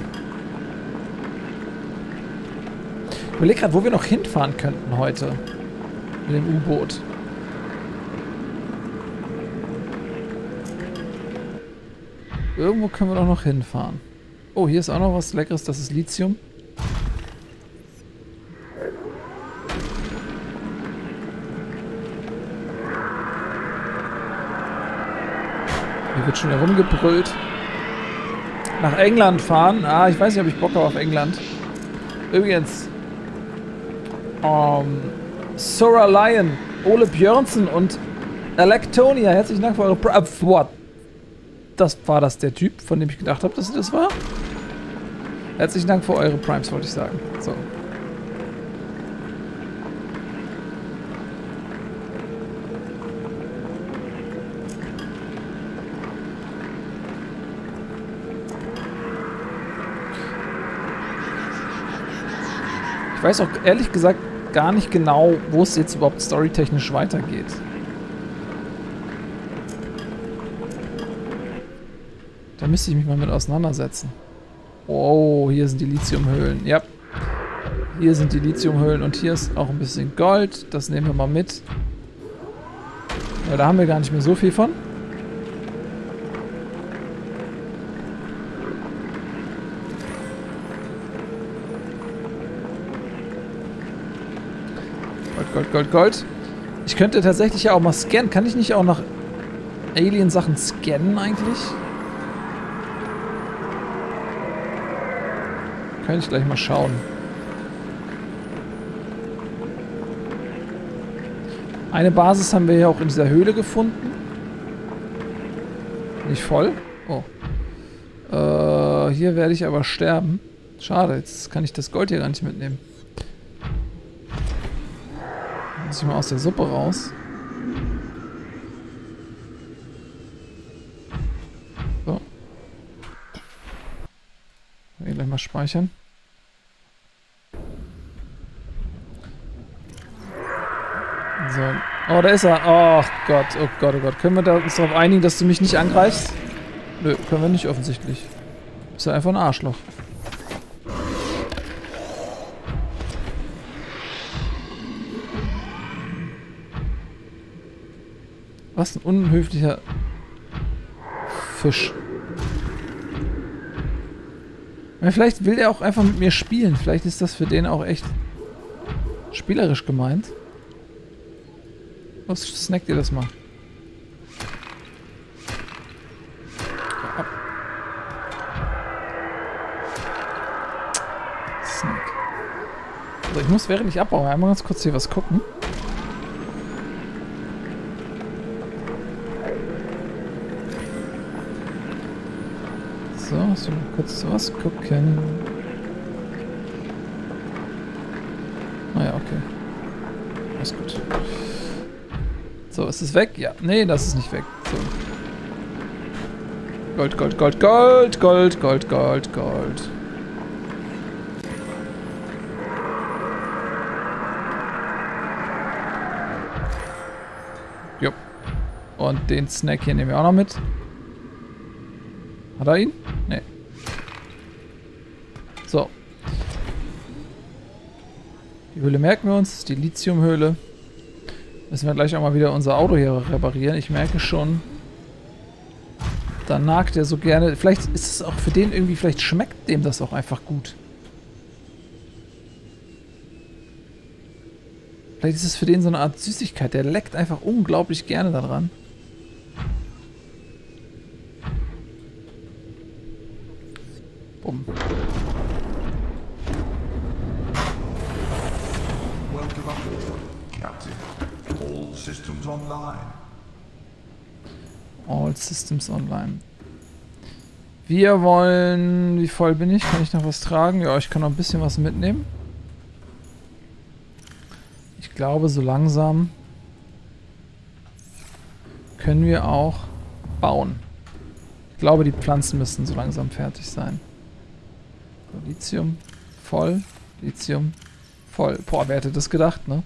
Ich überlege gerade, wo wir noch hinfahren könnten heute. Mit dem U-Boot. Irgendwo können wir doch noch hinfahren. Oh, hier ist auch noch was Leckeres. Das ist Lithium. Hier wird schon herumgebrüllt. Nach England fahren. Ah, ich weiß nicht, ob ich Bock habe auf England. Übrigens, um, Sora Lion, Ole Björnsen und Alec. Herzlichen Dank für eure Pro... What? Das war das der Typ, von dem ich gedacht habe, dass das war? Herzlichen Dank für eure Primes, wollte ich sagen. So. Ich weiß auch ehrlich gesagt gar nicht genau, wo es jetzt überhaupt storytechnisch weitergeht. Da müsste ich mich mal mit auseinandersetzen. Oh, hier sind die Lithiumhöhlen. Ja, hier sind die Lithiumhöhlen und hier ist auch ein bisschen Gold. Das nehmen wir mal mit. Aber da haben wir gar nicht mehr so viel von. Gold, Gold, Gold. Ich könnte tatsächlich ja auch mal scannen. Kann ich nicht auch nach Alien-Sachen scannen eigentlich? Kann ich gleich mal schauen. Eine Basis haben wir ja auch in dieser Höhle gefunden. Nicht voll. Oh. Äh, hier werde ich aber sterben. Schade, jetzt kann ich das Gold hier gar nicht mitnehmen. Muss ich mal aus der Suppe raus. So. Hier gleich mal speichern. So. Oh, da ist er. Oh Gott, oh Gott, oh Gott. Können wir da uns darauf einigen, dass du mich nicht angreifst? Nö, können wir nicht offensichtlich. Ist ja einfach ein Arschloch. Was ein unhöflicher Fisch. Vielleicht will er auch einfach mit mir spielen. Vielleicht ist das für den auch echt spielerisch gemeint. Was snackt ihr das mal? Ab. Snack. Also ich muss während ich abbaue einmal ganz kurz hier was gucken. So, so kurz was gucken. Ah ja, okay. Alles gut. So, ist es weg? Ja. Nee, das ist nicht weg. So. Gold, Gold, Gold, Gold, Gold, Gold, Gold, Gold. Jupp. Und den Snack hier nehmen wir auch noch mit. Hat er ihn? Nee. So. Die Höhle merken wir uns, die Lithiumhöhle. Müssen wir gleich auch mal wieder unser Auto hier reparieren. Ich merke schon, da nagt er so gerne. Vielleicht ist es auch für den irgendwie, vielleicht schmeckt dem das auch einfach gut. Vielleicht ist es für den so eine Art Süßigkeit. Der leckt einfach unglaublich gerne daran. Bumm. Systems online. All Systems online. Wir wollen... Wie voll bin ich? Kann ich noch was tragen? Ja, ich kann noch ein bisschen was mitnehmen. Ich glaube, so langsam können wir auch bauen. Ich glaube, die Pflanzen müssen so langsam fertig sein. Lithium voll. Lithium voll. Boah, wer hätte das gedacht, ne?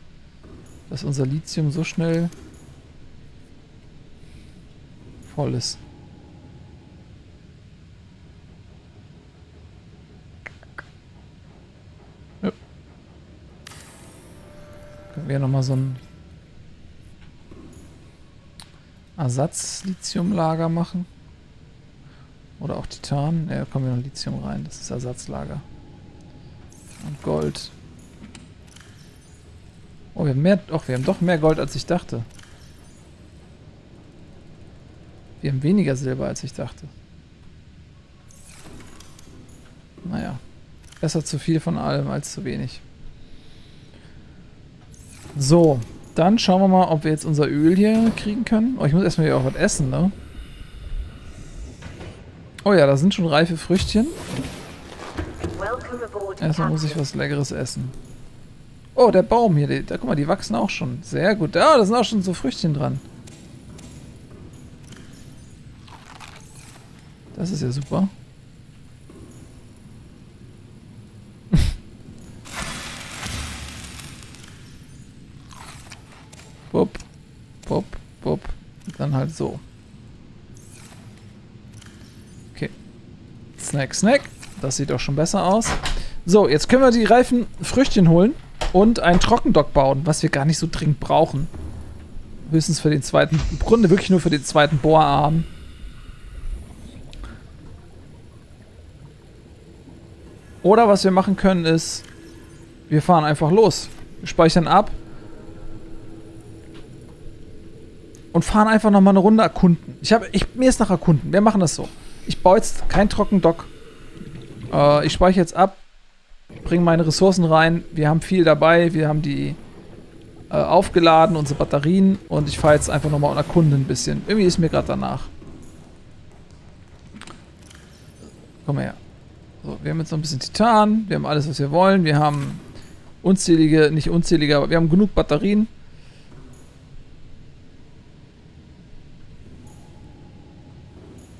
Dass unser Lithium so schnell voll ist. Ja. Können wir nochmal so ein Ersatz-Lithium-Lager machen? Oder auch Titan? Ne, da kommen wir noch Lithium rein. Das ist Ersatzlager. Und Gold. Oh, wir haben mehr, oh, wir haben doch mehr Gold, als ich dachte. Wir haben weniger Silber, als ich dachte. Naja. Besser zu viel von allem, als zu wenig. So. Dann schauen wir mal, ob wir jetzt unser Öl hier kriegen können. Oh, ich muss erstmal hier auch was essen, ne? Oh ja, da sind schon reife Früchtchen. Erstmal muss ich was Leckeres essen. Oh, der Baum hier, der, da guck mal, die wachsen auch schon. Sehr gut. Ah, da sind auch schon so Früchtchen dran. Das ist ja super. Bop, bop, bop. Und dann halt so. Okay. Snack, snack. Das sieht auch schon besser aus. So, jetzt können wir die reifen Früchtchen holen. Und ein Trockendock bauen, was wir gar nicht so dringend brauchen. Höchstens für den zweiten, im Grunde wirklich nur für den zweiten Bohrarm. Oder was wir machen können ist, wir fahren einfach los. Wir speichern ab. Und fahren einfach nochmal eine Runde erkunden. Ich hab, ich, mir ist nach erkunden, wir machen das so. Ich baue jetzt kein Trockendock. Äh, ich speichere jetzt ab. Bringen meine Ressourcen rein. Wir haben viel dabei. Wir haben die äh, aufgeladen, unsere Batterien. Und ich fahre jetzt einfach nochmal und erkunde ein bisschen. Irgendwie ist mir gerade danach. Komm her. So, wir haben jetzt noch ein bisschen Titan. Wir haben alles, was wir wollen. Wir haben unzählige, nicht unzählige, aber wir haben genug Batterien.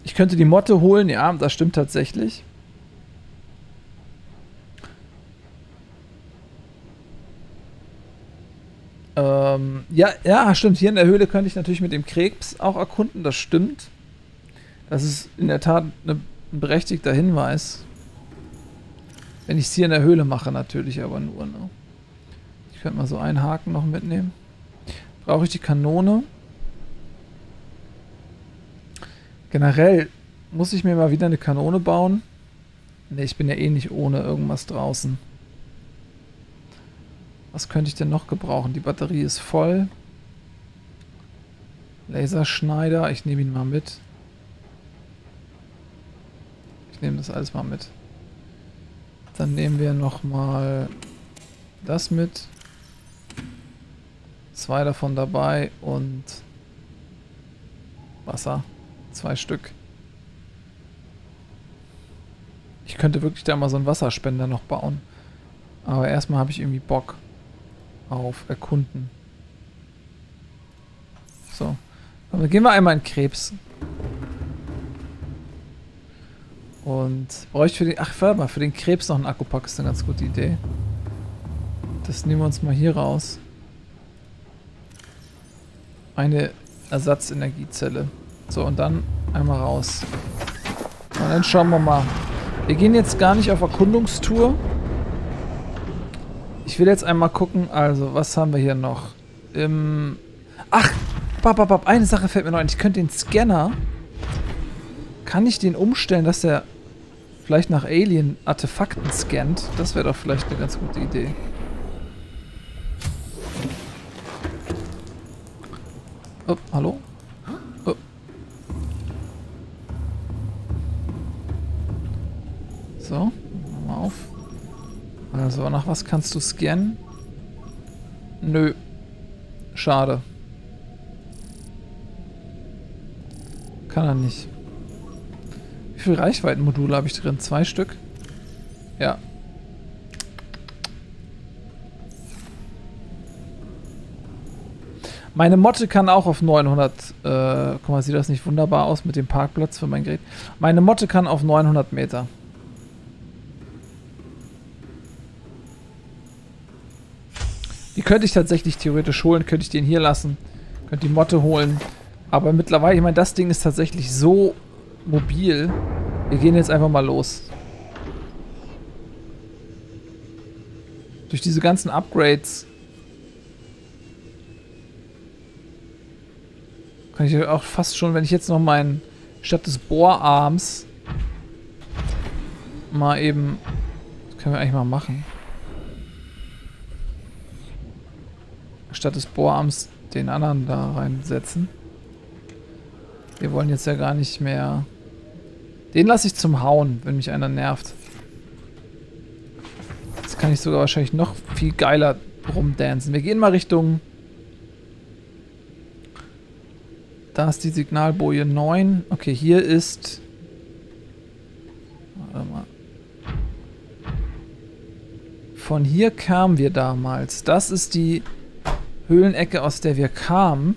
Ich könnte die Motte holen. Ja, das stimmt tatsächlich. Ähm, ja, ja, stimmt. Hier in der Höhle könnte ich natürlich mit dem Krebs auch erkunden. Das stimmt. Das ist in der Tat eine, ein berechtigter Hinweis. Wenn ich es hier in der Höhle mache, natürlich aber nur. Ne? Ich könnte mal so einen Haken noch mitnehmen. Brauche ich die Kanone? Generell Muss ich mir mal wieder eine Kanone bauen? Ne, ich bin ja eh nicht ohne irgendwas draußen. Was könnte ich denn noch gebrauchen? Die Batterie ist voll. Laserschneider, ich nehme ihn mal mit. Ich nehme das alles mal mit. Dann nehmen wir nochmal das mit. Zwei davon dabei und Wasser. Zwei Stück. Ich könnte wirklich da mal so einen Wasserspender noch bauen. Aber erstmal habe ich irgendwie Bock auf Erkunden. So. Aber gehen wir einmal in Krebs. Und bräuchte ich für den... Ach, warte mal, für den Krebs noch einen Akkupack ist eine ganz gute Idee. Das nehmen wir uns mal hier raus. Eine Ersatzenergiezelle. So, und dann einmal raus. Und dann schauen wir mal. Wir gehen jetzt gar nicht auf Erkundungstour. Ich will jetzt einmal gucken, also, was haben wir hier noch? Ähm, ach, bap, bap, bap, eine Sache fällt mir noch ein. Ich könnte den Scanner... Kann ich den umstellen, dass der vielleicht nach Alien-Artefakten scannt? Das wäre doch vielleicht eine ganz gute Idee. Oh, hallo? Oh. So, mal auf. Also, nach was kannst du scannen? Nö. Schade. Kann er nicht. Wie viele Reichweitenmodule habe ich drin? Zwei Stück? Ja. Meine Motte kann auch auf neunhundert... Äh, guck mal, sieht das nicht wunderbar aus mit dem Parkplatz für mein Gerät? Meine Motte kann auf neunhundert Meter. Die könnte ich tatsächlich theoretisch holen. Könnte ich den hier lassen. Könnte die Motte holen. Aber mittlerweile, ich meine, das Ding ist tatsächlich so... mobil. Wir gehen jetzt einfach mal los. Durch diese ganzen Upgrades kann ich auch fast schon, wenn ich jetzt noch meinen statt des Bohrarms mal eben, das können wir eigentlich mal machen, statt des Bohrarms den anderen da reinsetzen. Wir wollen jetzt ja gar nicht mehr... Den lasse ich zum Hauen, wenn mich einer nervt. Jetzt kann ich sogar wahrscheinlich noch viel geiler rumdancen. Wir gehen mal Richtung... Da ist die Signalboje neun. Okay, hier ist... Warte mal. Von hier kamen wir damals. Das ist die Höhlenecke, aus der wir kamen.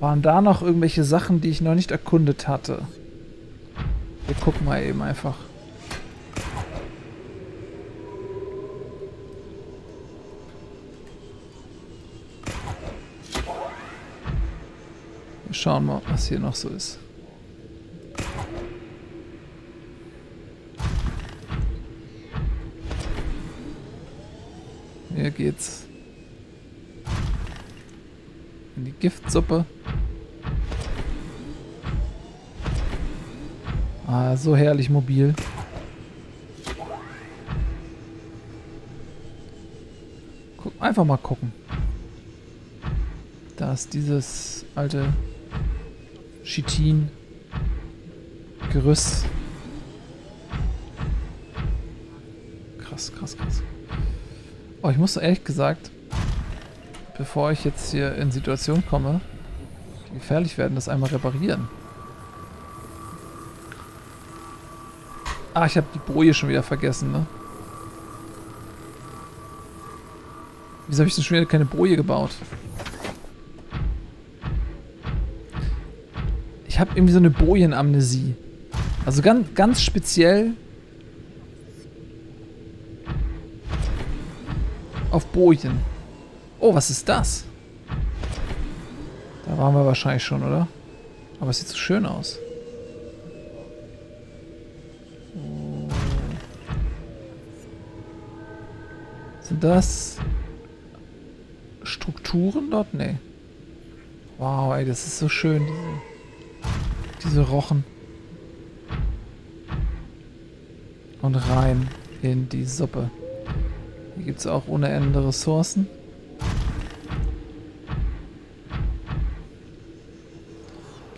Waren da noch irgendwelche Sachen, die ich noch nicht erkundet hatte? Wir gucken mal eben einfach. Wir schauen mal, was hier noch so ist. Hier geht's in die Giftsuppe. Ah, so herrlich mobil. Guck, einfach mal gucken. Da ist dieses alte Chitin-Gerüst. Krass, krass, krass. Oh, ich muss ehrlich gesagt, bevor ich jetzt hier in Situation komme, die gefährlich werden, das einmal reparieren. Ah, ich habe die Boje schon wieder vergessen, ne? Wieso habe ich denn schon wieder keine Boje gebaut? Ich habe irgendwie so eine Bojenamnesie. Also ganz, ganz speziell auf Bojen. Oh, was ist das? Da waren wir wahrscheinlich schon, oder? Aber es sieht so schön aus. Sind das Strukturen dort? Nee. Wow, ey, das ist so schön. Diese diese Rochen. Und rein in die Suppe. Hier gibt es auch ohne Ende Ressourcen.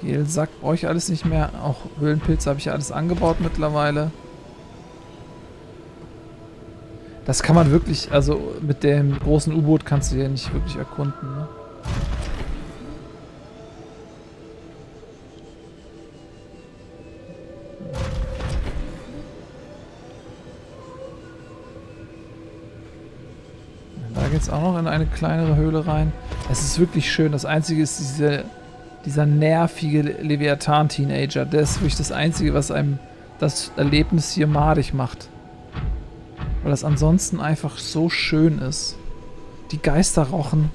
Gelsack brauche ich alles nicht mehr. Auch Höhlenpilze habe ich ja alles angebaut mittlerweile. Das kann man wirklich, also mit dem großen U-Boot kannst du ja nicht wirklich erkunden, ne? Da geht es auch noch in eine kleinere Höhle rein. Es ist wirklich schön. Das Einzige ist diese, dieser nervige Leviathan-Teenager. Das ist wirklich das Einzige, was einem das Erlebnis hier madig macht. Weil das ansonsten einfach so schön ist. Die Geister rochen.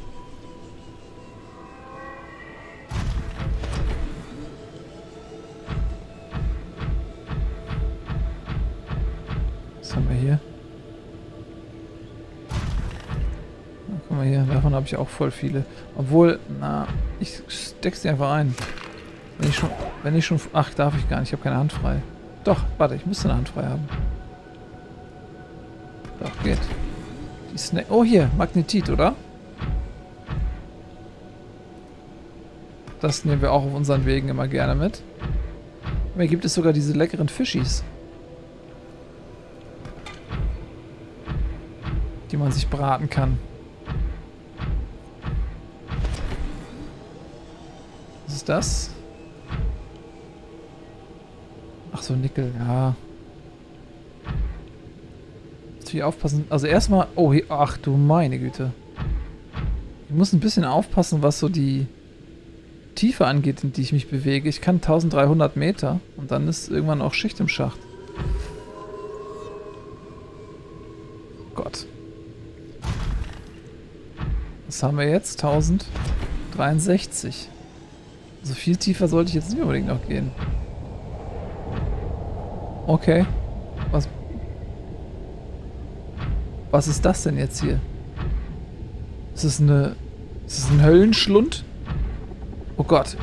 Was haben wir hier? Na, guck mal hier, davon habe ich auch voll viele. Obwohl, na, ich steck's dir einfach ein. Wenn ich schon, wenn ich schon, ach, darf ich gar nicht, ich habe keine Hand frei. Doch, warte, ich müsste eine Hand frei haben. Doch, geht. Die Snack. Oh, hier, Magnetit, oder? Das nehmen wir auch auf unseren Wegen immer gerne mit. Und hier gibt es sogar diese leckeren Fischis. Die man sich braten kann. Was ist das? Ach so, Nickel, ja. Hier aufpassen. Also erstmal, oh, hier, ach du meine Güte. Ich muss ein bisschen aufpassen, was so die Tiefe angeht, in die ich mich bewege. Ich kann dreizehnhundert Meter und dann ist irgendwann auch Schicht im Schacht. Gott. Was haben wir jetzt? tausenddreiundsechzig. So viel tiefer sollte ich jetzt nicht unbedingt noch gehen. Okay. Was Was ist das denn jetzt hier? Ist das eine... Ist das ein Höllenschlund? Oh Gott.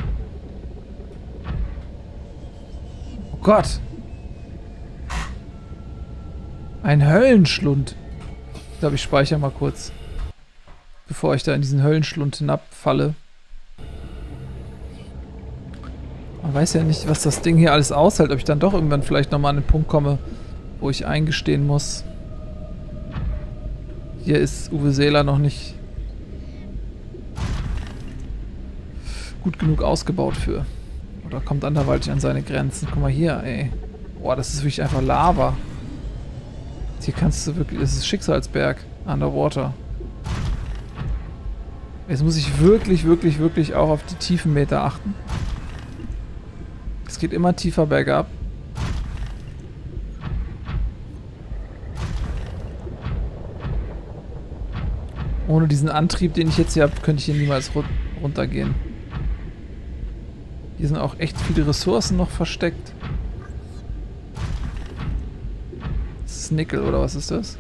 Oh Gott. Ein Höllenschlund. Ich glaube, ich speichere mal kurz. Bevor ich da in diesen Höllenschlund hinabfalle. Man weiß ja nicht, was das Ding hier alles aushält. Ob ich dann doch irgendwann vielleicht nochmal an den Punkt komme, wo ich eingestehen muss. Hier ist Uwe Seeler noch nicht gut genug ausgebaut für. Oder kommt anderweitig an seine Grenzen. Guck mal hier, ey. Boah, das ist wirklich einfach Lava. Hier kannst du wirklich... Das ist Schicksalsberg. Underwater. Jetzt muss ich wirklich, wirklich, wirklich auch auf die Tiefenmeter achten. Es geht immer tiefer bergab. Ohne diesen Antrieb, den ich jetzt hier habe, könnte ich hier niemals ru- runtergehen. Hier sind auch echt viele Ressourcen noch versteckt. Das ist Nickel, oder was ist das?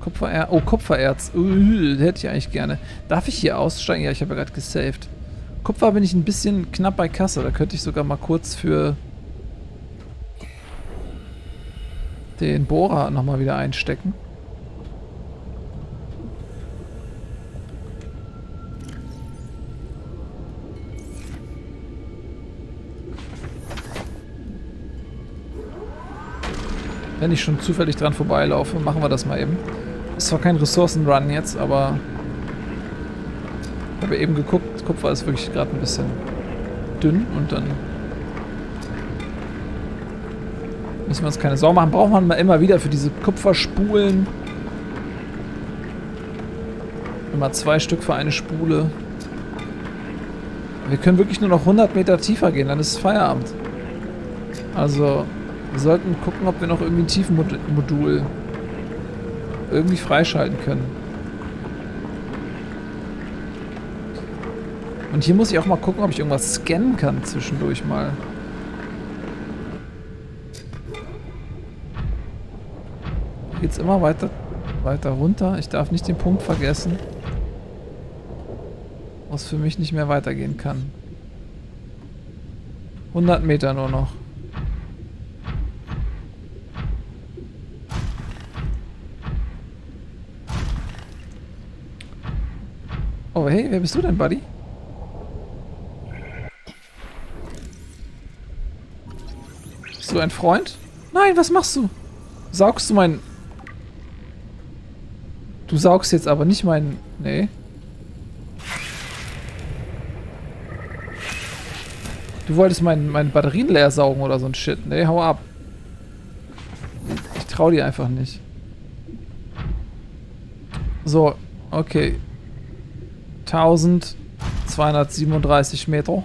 Kupfererz. Oh, Kupfererz. Uh, hätte ich eigentlich gerne. Darf ich hier aussteigen? Ja, ich habe ja gerade gesaved. Kupfer bin ich ein bisschen knapp bei Kasse. Da könnte ich sogar mal kurz für den Bohrer nochmal wieder einstecken. Wenn ich schon zufällig dran vorbeilaufe, machen wir das mal eben. Ist zwar kein Ressourcen-Run jetzt, aber ich habe eben geguckt, Kupfer ist wirklich gerade ein bisschen dünn und dann müssen wir uns keine Sorgen machen. Braucht man immer wieder für diese Kupferspulen. Immer zwei Stück für eine Spule. Wir können wirklich nur noch hundert Meter tiefer gehen, dann ist Feierabend. Also... Wir sollten gucken, ob wir noch irgendwie ein Tiefenmodul irgendwie freischalten können. Und hier muss ich auch mal gucken, ob ich irgendwas scannen kann zwischendurch mal. Hier geht's immer weiter, weiter runter. Ich darf nicht den Punkt vergessen, wo es für mich nicht mehr weitergehen kann. hundert Meter nur noch. Oh, hey, wer bist du denn, Buddy? Bist du ein Freund? Nein, was machst du? Saugst du meinen... Du saugst jetzt aber nicht meinen... Nee. Du wolltest meinen meinen Batterien leer saugen oder so ein Shit. Nee, hau ab. Ich trau dir einfach nicht. So, okay. eintausendzweihundertsiebenunddreißig Meter.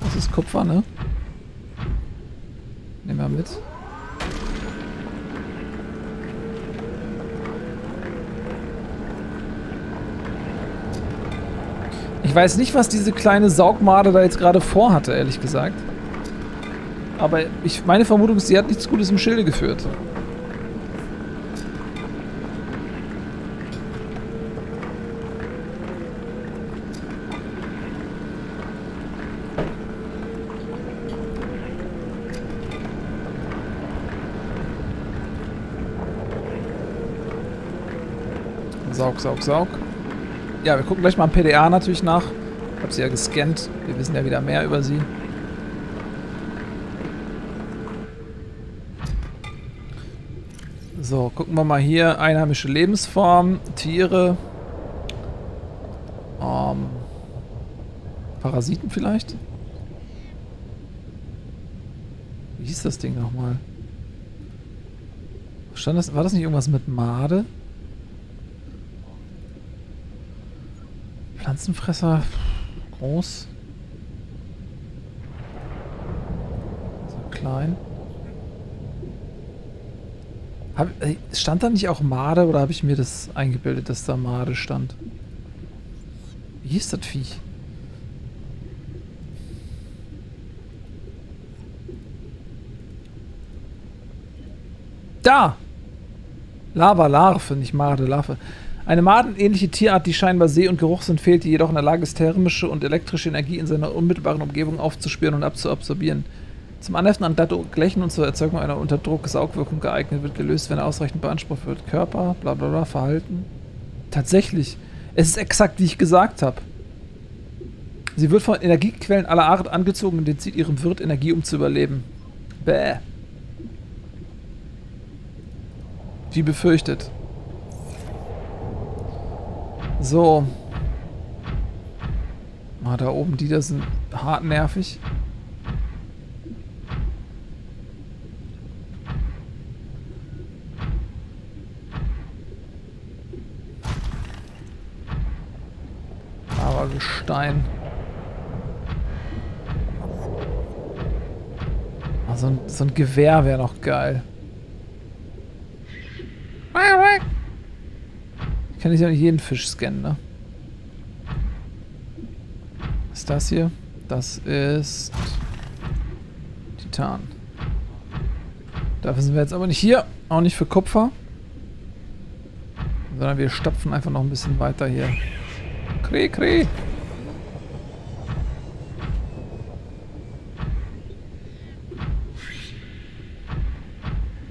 Das ist Kupfer, ne? Nehmen wir mit. Ich weiß nicht, was diese kleine Saugmade da jetzt gerade vorhatte, ehrlich gesagt. Aber ich, meine Vermutung ist, sie hat nichts Gutes im Schilde geführt. Saug, saug, saug. Ja, wir gucken gleich mal am P D A natürlich nach. Ich habe sie ja gescannt. Wir wissen ja wieder mehr über sie. So, gucken wir mal hier. Einheimische Lebensformen, Tiere, ähm, Parasiten vielleicht? Wie hieß das Ding nochmal? Stand das, war das nicht irgendwas mit Made? Pflanzenfresser, groß. So klein. Stand da nicht auch Made oder habe ich mir das eingebildet, dass da Made stand? Wie hieß das Viech? Da! Lava, Larve, nicht Made, Larve. Eine madenähnliche Tierart, die scheinbar seh- und geruchsblind fehlt, die jedoch in der Lage ist, thermische und elektrische Energie in seiner unmittelbaren Umgebung aufzuspüren und abzuabsorbieren. Zum Anheften an glatte Flächen und zur Erzeugung einer unter Druck Saugwirkung geeignet, wird gelöst, wenn er ausreichend beansprucht wird. Körper, bla bla bla, Verhalten. Tatsächlich. Es ist exakt, wie ich gesagt habe. Sie wird von Energiequellen aller Art angezogen und entzieht ihrem Wirt Energie, um zu überleben. Bäh. Wie befürchtet. So. Ah, da oben, die da sind hart nervig. Gestein. Oh, so, ein, so ein Gewehr wäre noch geil. Ich kann nicht jeden Fisch scannen, ne? Was ist das hier? Das ist Titan. Dafür sind wir jetzt aber nicht hier. Auch nicht für Kupfer. Sondern wir stapfen einfach noch ein bisschen weiter hier. Kree, kree.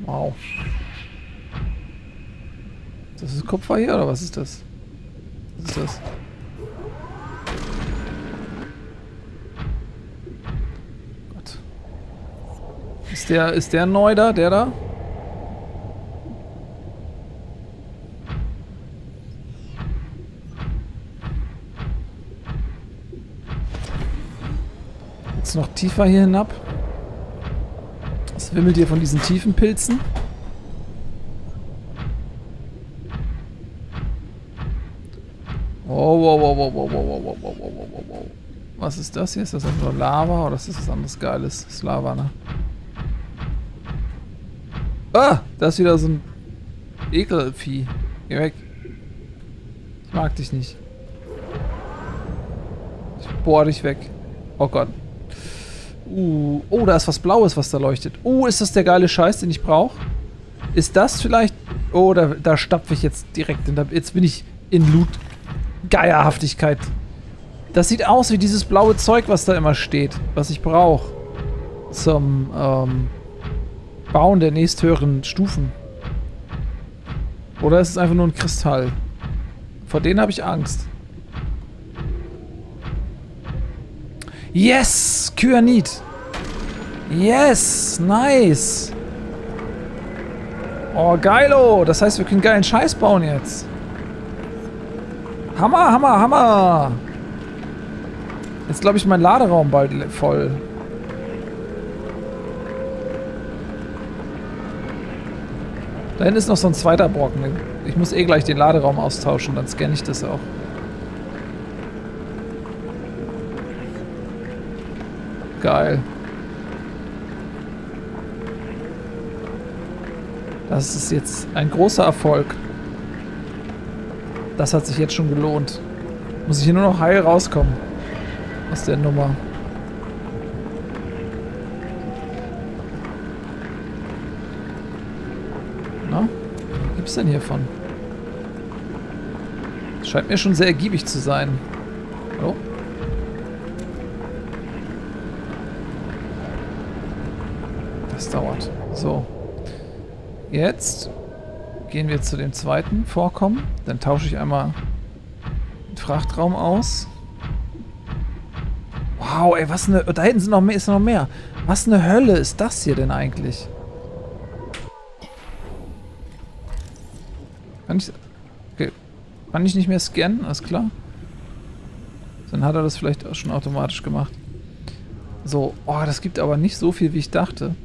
Wow. Das ist Kupfer hier oder was ist das? Was ist das? Gott. Ist der, ist der neu da? Der da? Jetzt noch tiefer hier hinab. Es wimmelt hier von diesen tiefen Pilzen. Oh, wow, wow, wow, wow, wow, wow, wow, wow, wow, wow. Was ist das hier? Ist das einfach nur Lava oder ist das was anderes Geiles? Das ist Lava, ne? Ah! Da ist wieder so ein Ekelvieh. Geh weg. Ich mag dich nicht. Ich bohr dich weg. Oh Gott. Uh, oh, da ist was Blaues, was da leuchtet. Oh, uh, ist das der geile Scheiß, den ich brauche? Ist das vielleicht... Oh, da, da stapfe ich jetzt direkt in. Jetzt bin ich in Loot-Geierhaftigkeit. Das sieht aus wie dieses blaue Zeug, was da immer steht. Was ich brauche. Zum ähm, Bauen der nächsthöheren Stufen. Oder ist es einfach nur ein Kristall? Vor denen habe ich Angst. Yes! Kyanit! Yes! Nice! Oh, geilo! Das heißt, wir können geilen Scheiß bauen jetzt. Hammer, hammer, hammer! Jetzt glaube ich, mein Laderaum bald voll. Da hinten ist noch so ein zweiter Brocken. Ich muss eh gleich den Laderaum austauschen, dann scanne ich das auch. Geil. Das ist jetzt ein großer Erfolg. Das hat sich jetzt schon gelohnt. Muss ich hier nur noch heil rauskommen. Aus der Nummer. Na? Was gibt's denn hiervon? Das scheint mir schon sehr ergiebig zu sein. Oh. Das dauert. So. Jetzt gehen wir zu dem zweiten Vorkommen. Dann tausche ich einmal den Frachtraum aus. Wow, ey, was eine... Da hinten sind noch mehr, ist noch mehr. Was eine Hölle ist das hier denn eigentlich? Kann ich... Okay. Kann ich nicht mehr scannen? Alles klar. Dann hat er das vielleicht auch schon automatisch gemacht. So. Oh, das gibt aber nicht so viel, wie ich dachte.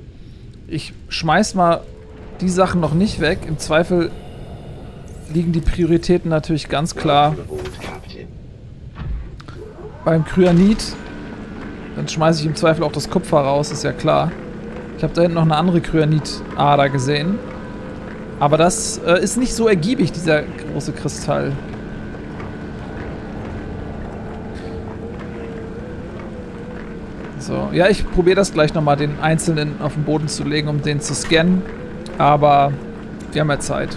Ich schmeiß mal... die Sachen noch nicht weg. Im Zweifel liegen die Prioritäten natürlich ganz klar beim Kryanit. Dann schmeiße ich im Zweifel auch das Kupfer raus, ist ja klar. Ich habe da hinten noch eine andere Kryanit-Ader gesehen. Aber das äh, ist nicht so ergiebig, dieser große Kristall. So, ja, ich probiere das gleich nochmal, den einzelnen auf den Boden zu legen, um den zu scannen. Aber wir haben ja Zeit.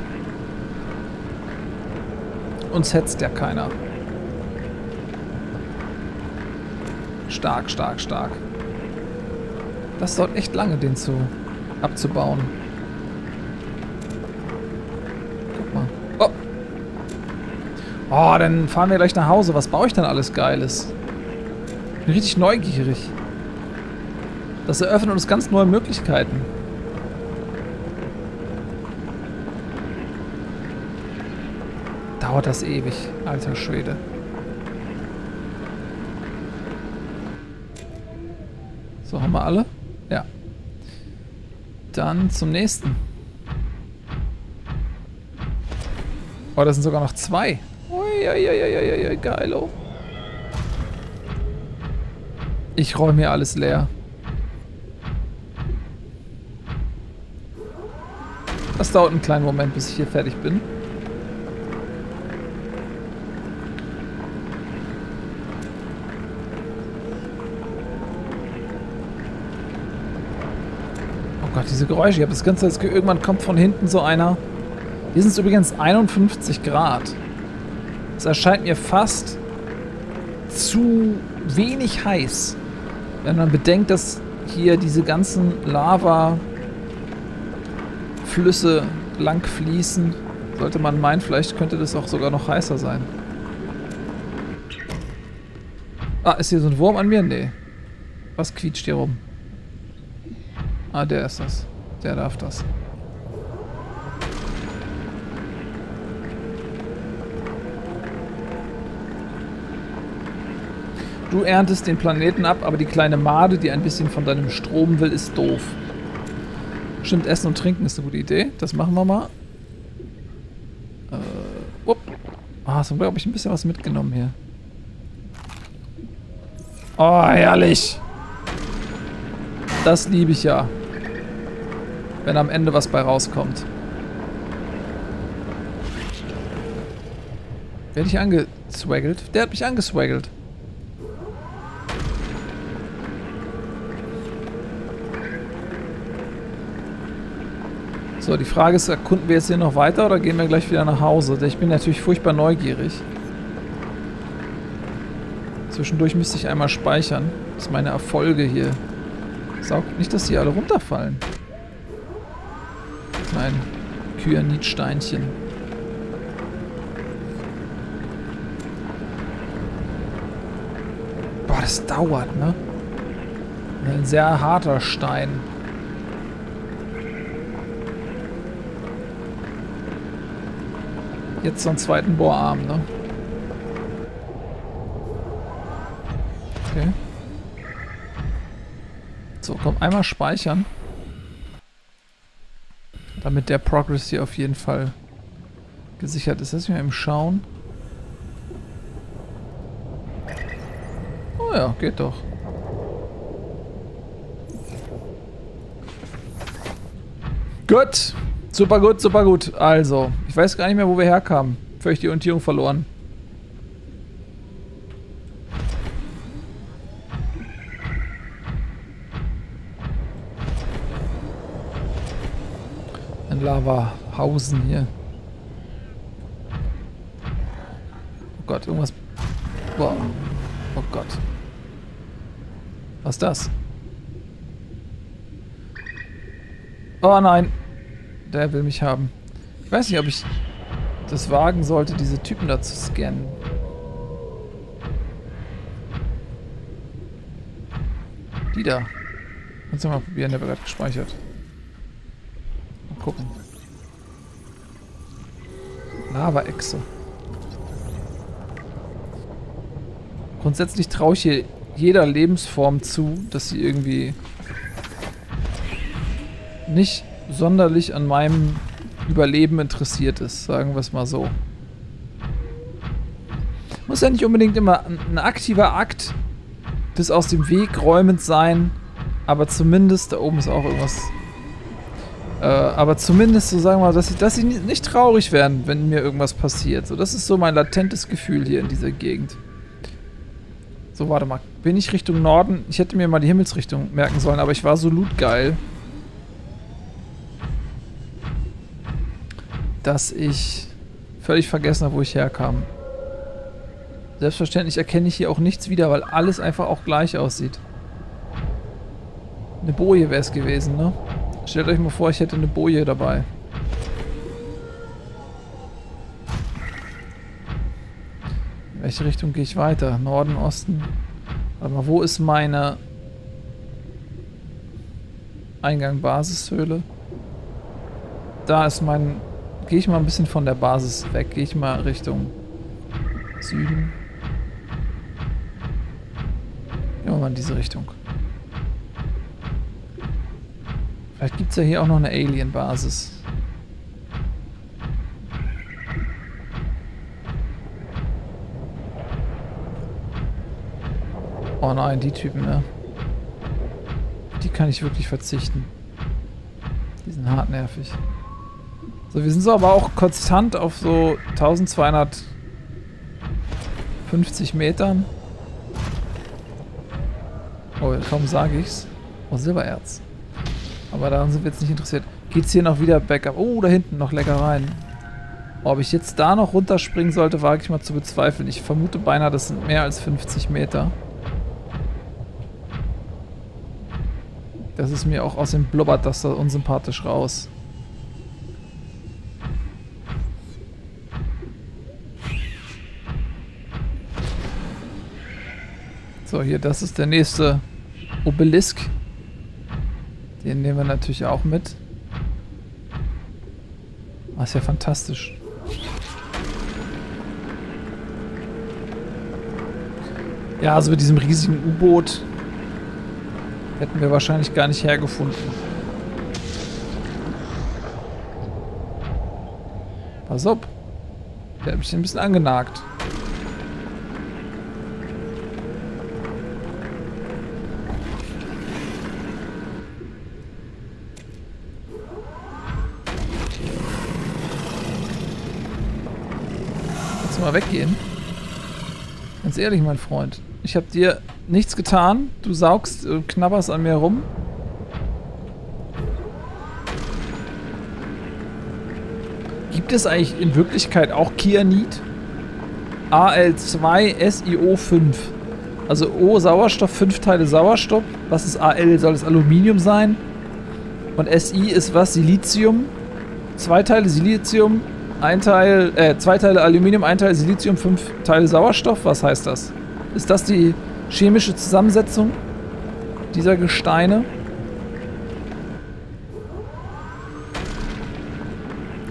Uns hetzt ja keiner. Stark, stark, stark. Das dauert echt lange, den zu abzubauen. Guck mal. Oh! Oh, dann fahren wir gleich nach Hause. Was baue ich denn alles Geiles? Bin richtig neugierig. Das eröffnet uns ganz neue Möglichkeiten. Dauert das ewig, alter Schwede. So, haben wir alle? Ja. Dann zum nächsten. Oh, da sind sogar noch zwei. Uiuiuiuiui, geilo. Ich räume hier alles leer. Das dauert einen kleinen Moment, bis ich hier fertig bin. Diese Geräusche. Ich habe das ganze jetzt irgendwann kommt von hinten so einer. Hier sind es übrigens einundfünfzig Grad. Das erscheint mir fast zu wenig heiß, wenn man bedenkt, dass hier diese ganzen Lavaflüsse lang fließen. Sollte man meinen, vielleicht könnte das auch sogar noch heißer sein. Ah, ist hier so ein Wurm an mir? Nee. Was quietscht hier rum? Ah, der ist das. Der darf das. Du erntest den Planeten ab, aber die kleine Made, die ein bisschen von deinem Strom will, ist doof. Stimmt, Essen und Trinken ist eine gute Idee. Das machen wir mal. Äh, upp. Ah, so habe ich ein bisschen was mitgenommen hier. Oh, herrlich! Das liebe ich ja. Wenn am Ende was bei rauskommt. Werde ich angeswaggelt? Der hat mich angeswaggelt. So, die Frage ist, erkunden wir jetzt hier noch weiter oder gehen wir gleich wieder nach Hause? Ich bin natürlich furchtbar neugierig. Zwischendurch müsste ich einmal speichern. Das sind meine Erfolge hier. Saugt nicht, dass die alle runterfallen. Nein, Kyanitsteinchen. Boah, das dauert, ne? Ein sehr harter Stein. Jetzt so einen zweiten Bohrarm, ne? Okay. So, komm, einmal speichern. Damit der Progress hier auf jeden Fall gesichert ist. Lass mich mal eben schauen. Oh ja, geht doch. Gut. Super gut, super gut. Also, ich weiß gar nicht mehr, wo wir herkamen. Völlig die Orientierung verloren. Lavahausen hier. Oh Gott, irgendwas. Boah. Oh Gott. Was ist das? Oh nein. Der will mich haben. Ich weiß nicht, ob ich das wagen sollte, diese Typen da zu scannen. Die da. Kannst du mal probieren, der wird gerade gespeichert. Gucken. Lava-Echse. Grundsätzlich traue ich hier jeder Lebensform zu, dass sie irgendwie nicht sonderlich an meinem Überleben interessiert ist, sagen wir es mal so. Muss ja nicht unbedingt immer ein aktiver Akt bis aus dem Weg räumend sein, aber zumindest, da oben ist auch irgendwas. Äh, aber zumindest so, sagen wir mal, dass sie dass sie nicht traurig werden, wenn mir irgendwas passiert. So, das ist so mein latentes Gefühl hier in dieser Gegend. So, warte mal. Bin ich Richtung Norden? Ich hätte mir mal die Himmelsrichtung merken sollen, aber ich war so lootgeil, dass ich völlig vergessen habe, wo ich herkam. Selbstverständlich erkenne ich hier auch nichts wieder, weil alles einfach auch gleich aussieht. Eine Boje wäre es gewesen, ne? Stellt euch mal vor, ich hätte eine Boje dabei. In welche Richtung gehe ich weiter? Norden, Osten? Warte mal, wo ist meine Eingang-Basishöhle? Da ist mein... Gehe ich mal ein bisschen von der Basis weg. Gehe ich mal Richtung Süden. Gehen wir mal in diese Richtung. Vielleicht gibt es ja hier auch noch eine Alien-Basis. Oh nein, die Typen, ne? Die kann ich wirklich verzichten. Die sind hartnervig. So, wir sind so aber auch konstant auf so zwölfhundertfünfzig Metern. Oh, kaum sage ich's. Oh, Silbererz. Aber daran sind wir jetzt nicht interessiert. Geht's hier noch wieder back up? Oh, da hinten noch lecker rein. Oh, ob ich jetzt da noch runterspringen sollte, wage ich mal zu bezweifeln. Ich vermute beinahe, das sind mehr als fünfzig Meter. Das ist mir auch aus dem Blubberduster unsympathisch raus. So, hier, das ist der nächste Obelisk. Den nehmen wir natürlich auch mit. Ah, ist ja fantastisch. Ja, also mit diesem riesigen U-Boot hätten wir wahrscheinlich gar nicht hergefunden. Pass auf. Der hat mich ein bisschen angenagt. Mal weggehen. Ganz ehrlich, mein Freund. Ich habe dir nichts getan. Du saugst und knabberst an mir rum. Gibt es eigentlich in Wirklichkeit auch Kyanid? A L zwei S I O fünf. Also O Sauerstoff, fünf Teile Sauerstoff. Was ist A L? Soll es Aluminium sein? Und S I ist was? Silizium. Zwei Teile Silizium, ein Teil, äh, zwei Teile Aluminium, ein Teil Silizium, fünf Teile Sauerstoff. Was heißt das? Ist das die chemische Zusammensetzung dieser Gesteine?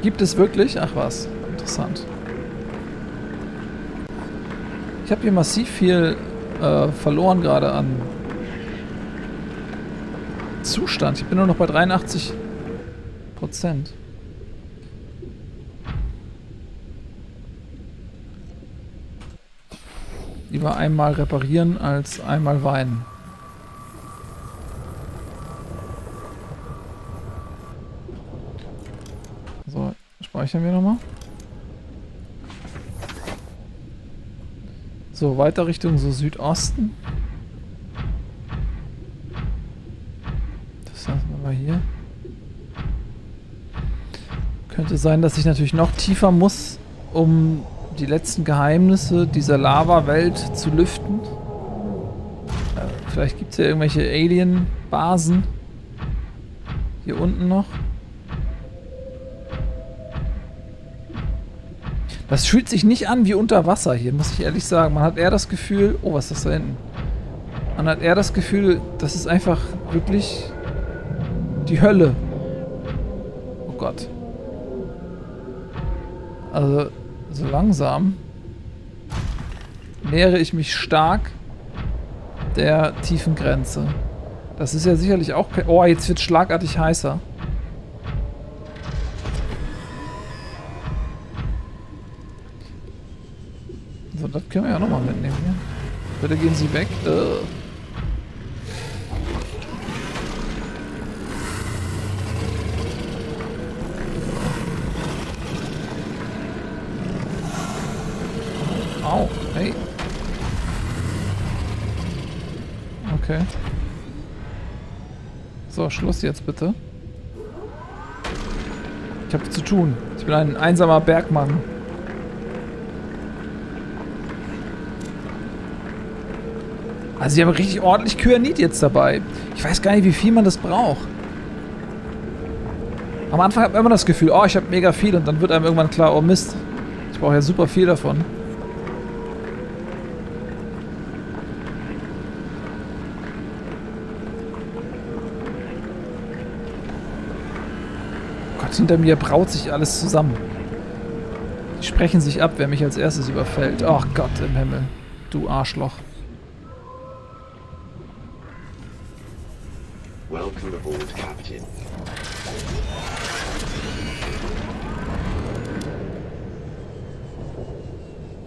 Gibt es wirklich? Ach was, interessant. Ich habe hier massiv viel äh, verloren gerade an Zustand. Ich bin nur noch bei dreiundachtzig Prozent. Lieber einmal reparieren als einmal weinen. So, speichern wir nochmal. So, weiter Richtung so Südosten. Das lassen wir mal hier. Könnte sein, dass ich natürlich noch tiefer muss, um die letzten Geheimnisse dieser Lava-Welt zu lüften. Äh, vielleicht gibt es hier irgendwelche Alien-Basen. Hier unten noch. Das fühlt sich nicht an wie unter Wasser hier, muss ich ehrlich sagen. Man hat eher das Gefühl... Oh, was ist das da hinten? Man hat eher das Gefühl, das ist einfach wirklich die Hölle. Oh Gott. Also... So langsam nähere ich mich stark der Tiefengrenze. Das ist ja sicherlich auch... Oh, jetzt wird es schlagartig heißer. So, das können wir ja nochmal mitnehmen. Hier. Bitte gehen Sie weg. Uh. Au, hey. Okay. So, Schluss jetzt bitte. Ich habe zu tun. Ich bin ein einsamer Bergmann. Also ich habe richtig ordentlich Kyanid jetzt dabei. Ich weiß gar nicht, wie viel man das braucht. Am Anfang hat man immer das Gefühl, oh, ich habe mega viel. Und dann wird einem irgendwann klar, oh Mist, ich brauche ja super viel davon. Hinter mir braut sich alles zusammen. Die sprechen sich ab, wer mich als erstes überfällt. Oh Gott im Himmel. Du Arschloch. Welcome aboard, Captain.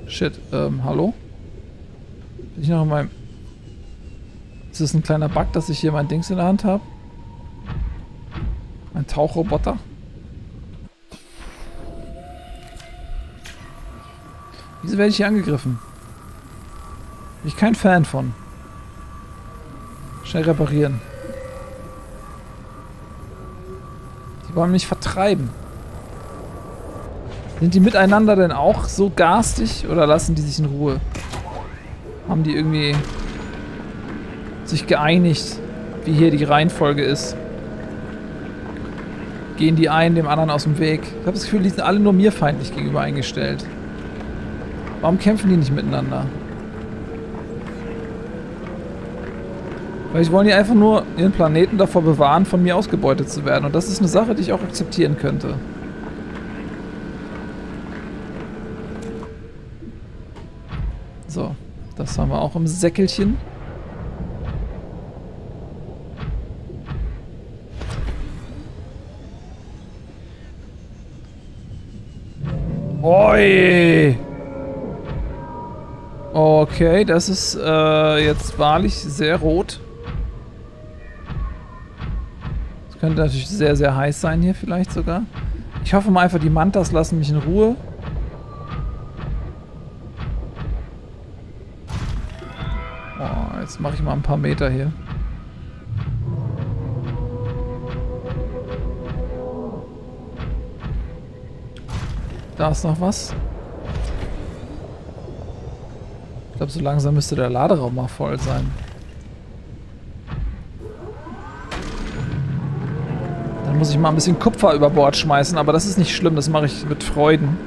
Shit, ähm, hallo? Bin ich noch in meinem... Ist das ein kleiner Bug, dass ich hier mein Dings in der Hand habe? Ein Tauchroboter? Wieso werde ich hier angegriffen? Bin ich kein Fan von. Schnell reparieren. Die wollen mich vertreiben. Sind die miteinander denn auch so garstig oder lassen die sich in Ruhe? Haben die irgendwie sich geeinigt, wie hier die Reihenfolge ist? Gehen die einen dem anderen aus dem Weg? Ich habe das Gefühl, die sind alle nur mir feindlich gegenüber eingestellt. Warum kämpfen die nicht miteinander? Vielleicht wollen die einfach nur ihren Planeten davor bewahren, von mir ausgebeutet zu werden. Und das ist eine Sache, die ich auch akzeptieren könnte. So, das haben wir auch im Säckelchen. Oi! Okay, das ist äh, jetzt wahrlich sehr rot. Das könnte natürlich sehr, sehr heiß sein hier vielleicht sogar. Ich hoffe mal einfach, die Mantas lassen mich in Ruhe. Oh, jetzt mache ich mal ein paar Meter hier. Da ist noch was. Ich glaube, so langsam müsste der Laderaum mal voll sein. Dann muss ich mal ein bisschen Kupfer über Bord schmeißen, aber das ist nicht schlimm, das mache ich mit Freuden.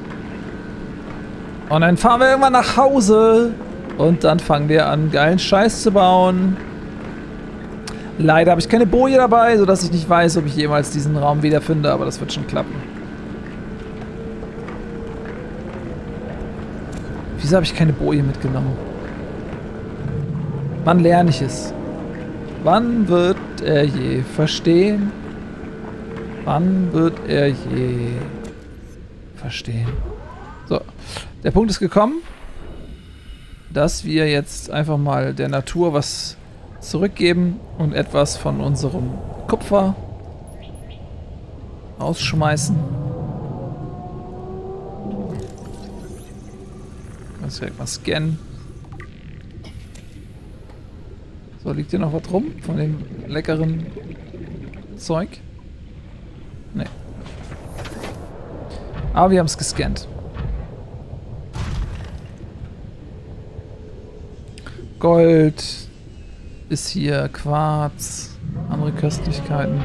Und dann fahren wir irgendwann nach Hause. Und dann fangen wir an, geilen Scheiß zu bauen. Leider habe ich keine Boje dabei, sodass ich nicht weiß, ob ich jemals diesen Raum wiederfinde, aber das wird schon klappen. Wieso habe ich keine Boje mitgenommen? Wann lerne ich es? Wann wird er je verstehen? Wann wird er je verstehen? So, der Punkt ist gekommen, dass wir jetzt einfach mal der Natur was zurückgeben und etwas von unserem Kupfer ausschmeißen. Kannst direkt mal scannen. So, liegt hier noch was rum von dem leckeren Zeug? Nee. Aber wir haben es gescannt. Gold ist hier, Quarz, andere Köstlichkeiten.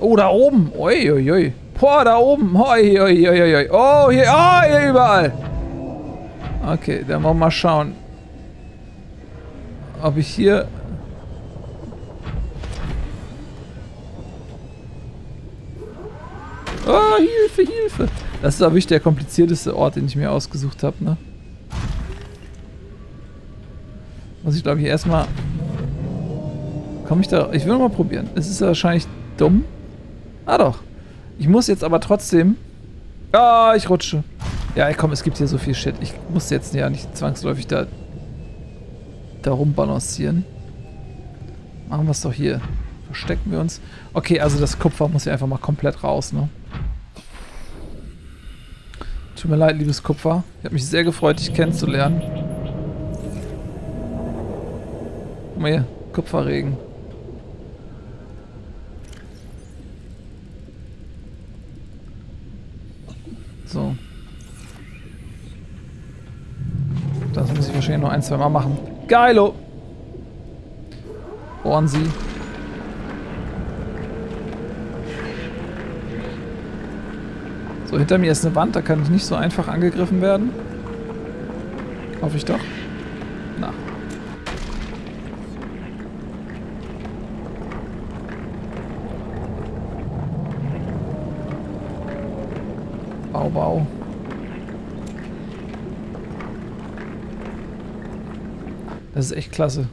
Oh, da oben! Uiuiui. Boah, da oben! Uiuiui. Oh, hier, oh, hier überall! Okay, dann wollen wir mal schauen, ob ich hier... Oh, Hilfe, Hilfe! Das ist, glaube ich, der komplizierteste Ort, den ich mir ausgesucht habe, ne? Muss ich, glaube ich, erstmal... Komme ich da... Ich will noch mal probieren. Es ist ja wahrscheinlich dumm. Ah doch. Ich muss jetzt aber trotzdem... Ah, ich rutsche. Ja, komm, es gibt hier so viel Shit. Ich muss jetzt ja nicht zwangsläufig da... da rumbalancieren. Machen wir es doch hier. Verstecken wir uns. Okay, also das Kupfer muss hier einfach mal komplett raus, ne? Tut mir leid, liebes Kupfer. Ich habe mich sehr gefreut, dich kennenzulernen. Guck mal hier, Kupferregen. So. Das muss ich wahrscheinlich noch ein, zwei Mal machen. Geilo! Bohren Sie. So, hinter mir ist eine Wand, da kann ich nicht so einfach angegriffen werden. Hoffe ich doch. Na. Bau, bau. Das ist echt klasse,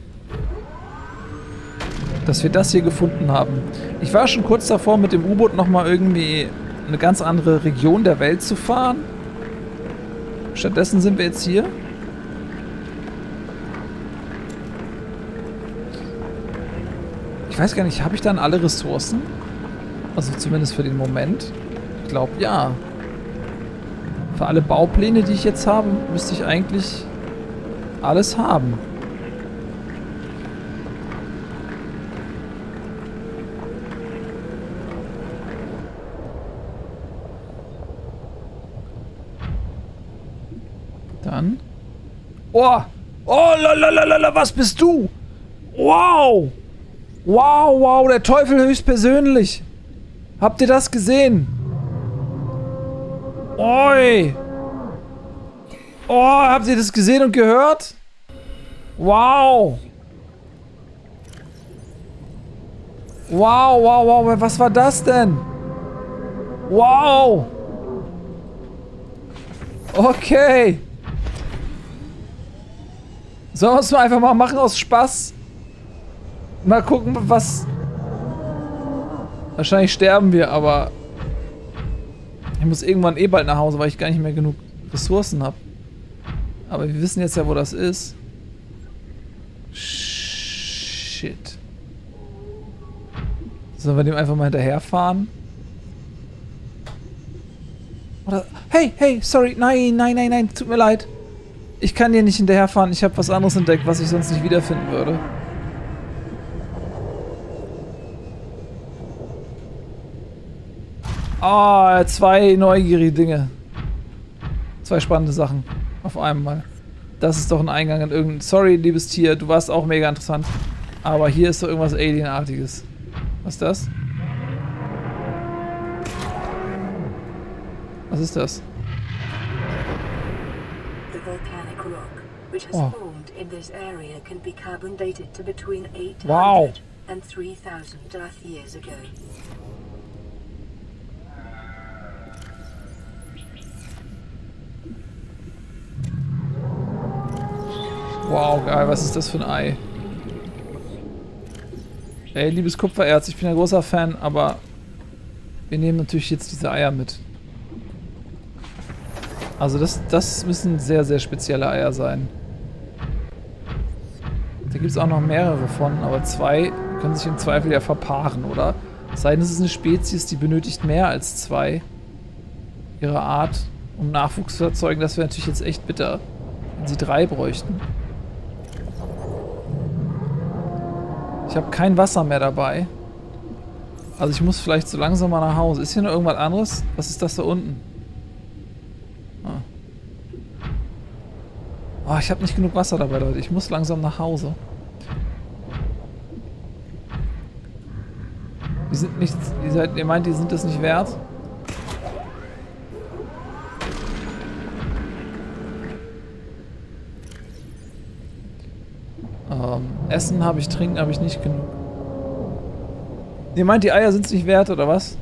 dass wir das hier gefunden haben. Ich war schon kurz davor, mit dem U-Boot nochmal irgendwie eine ganz andere Region der Welt zu fahren. Stattdessen sind wir jetzt hier. Ich weiß gar nicht, habe ich dann alle Ressourcen? Also zumindest für den Moment. Ich glaube, ja. Für alle Baupläne, die ich jetzt habe, müsste ich eigentlich alles haben. Dann. Oh! Oh, lalalala, was bist du? Wow! Wow, wow, der Teufel höchstpersönlich. Habt ihr das gesehen? Oi! Oh, habt ihr das gesehen und gehört? Wow! Wow, wow, wow, was war das denn? Wow! Okay! Sollen wir es nur einfach mal machen aus Spaß? Mal gucken, was... Wahrscheinlich sterben wir, aber... Ich muss irgendwann eh bald nach Hause, weil ich gar nicht mehr genug Ressourcen habe. Aber wir wissen jetzt ja, wo das ist. Shit. Sollen wir dem einfach mal hinterherfahren? Oder hey, hey, sorry, nein, nein, nein, nein, tut mir leid. Ich kann dir nicht hinterherfahren, ich habe was anderes entdeckt, was ich sonst nicht wiederfinden würde. Ah, oh, zwei neugierige Dinge. Zwei spannende Sachen. Auf einmal. Das ist doch ein Eingang in irgendein... Sorry, liebes Tier, du warst auch mega interessant. Aber hier ist doch irgendwas Alienartiges. Was ist das? Was ist das? Oh. Wow. Wow, geil, was ist das für ein Ei? Ey, liebes Kupfererz, ich bin ein großer Fan, aber wir nehmen natürlich jetzt diese Eier mit. Also das, das müssen sehr, sehr spezielle Eier sein. Da gibt es auch noch mehrere von, aber zwei können sich im Zweifel ja verpaaren, oder? Es sei denn, es ist eine Spezies, die benötigt mehr als zwei ihrer Art, um Nachwuchs zu erzeugen. Das wäre natürlich jetzt echt bitter, wenn sie drei bräuchten. Ich habe kein Wasser mehr dabei. Also ich muss vielleicht so langsam mal nach Hause. Ist hier noch irgendwas anderes? Was ist das da unten? Ah. Oh, ich habe nicht genug Wasser dabei, Leute. Ich muss langsam nach Hause. Die sind nicht, ihr, seid, ihr meint, die sind das nicht wert? Essen habe ich, trinken habe ich nicht genug. Ihr meint, die Eier sind es nicht wert, oder was?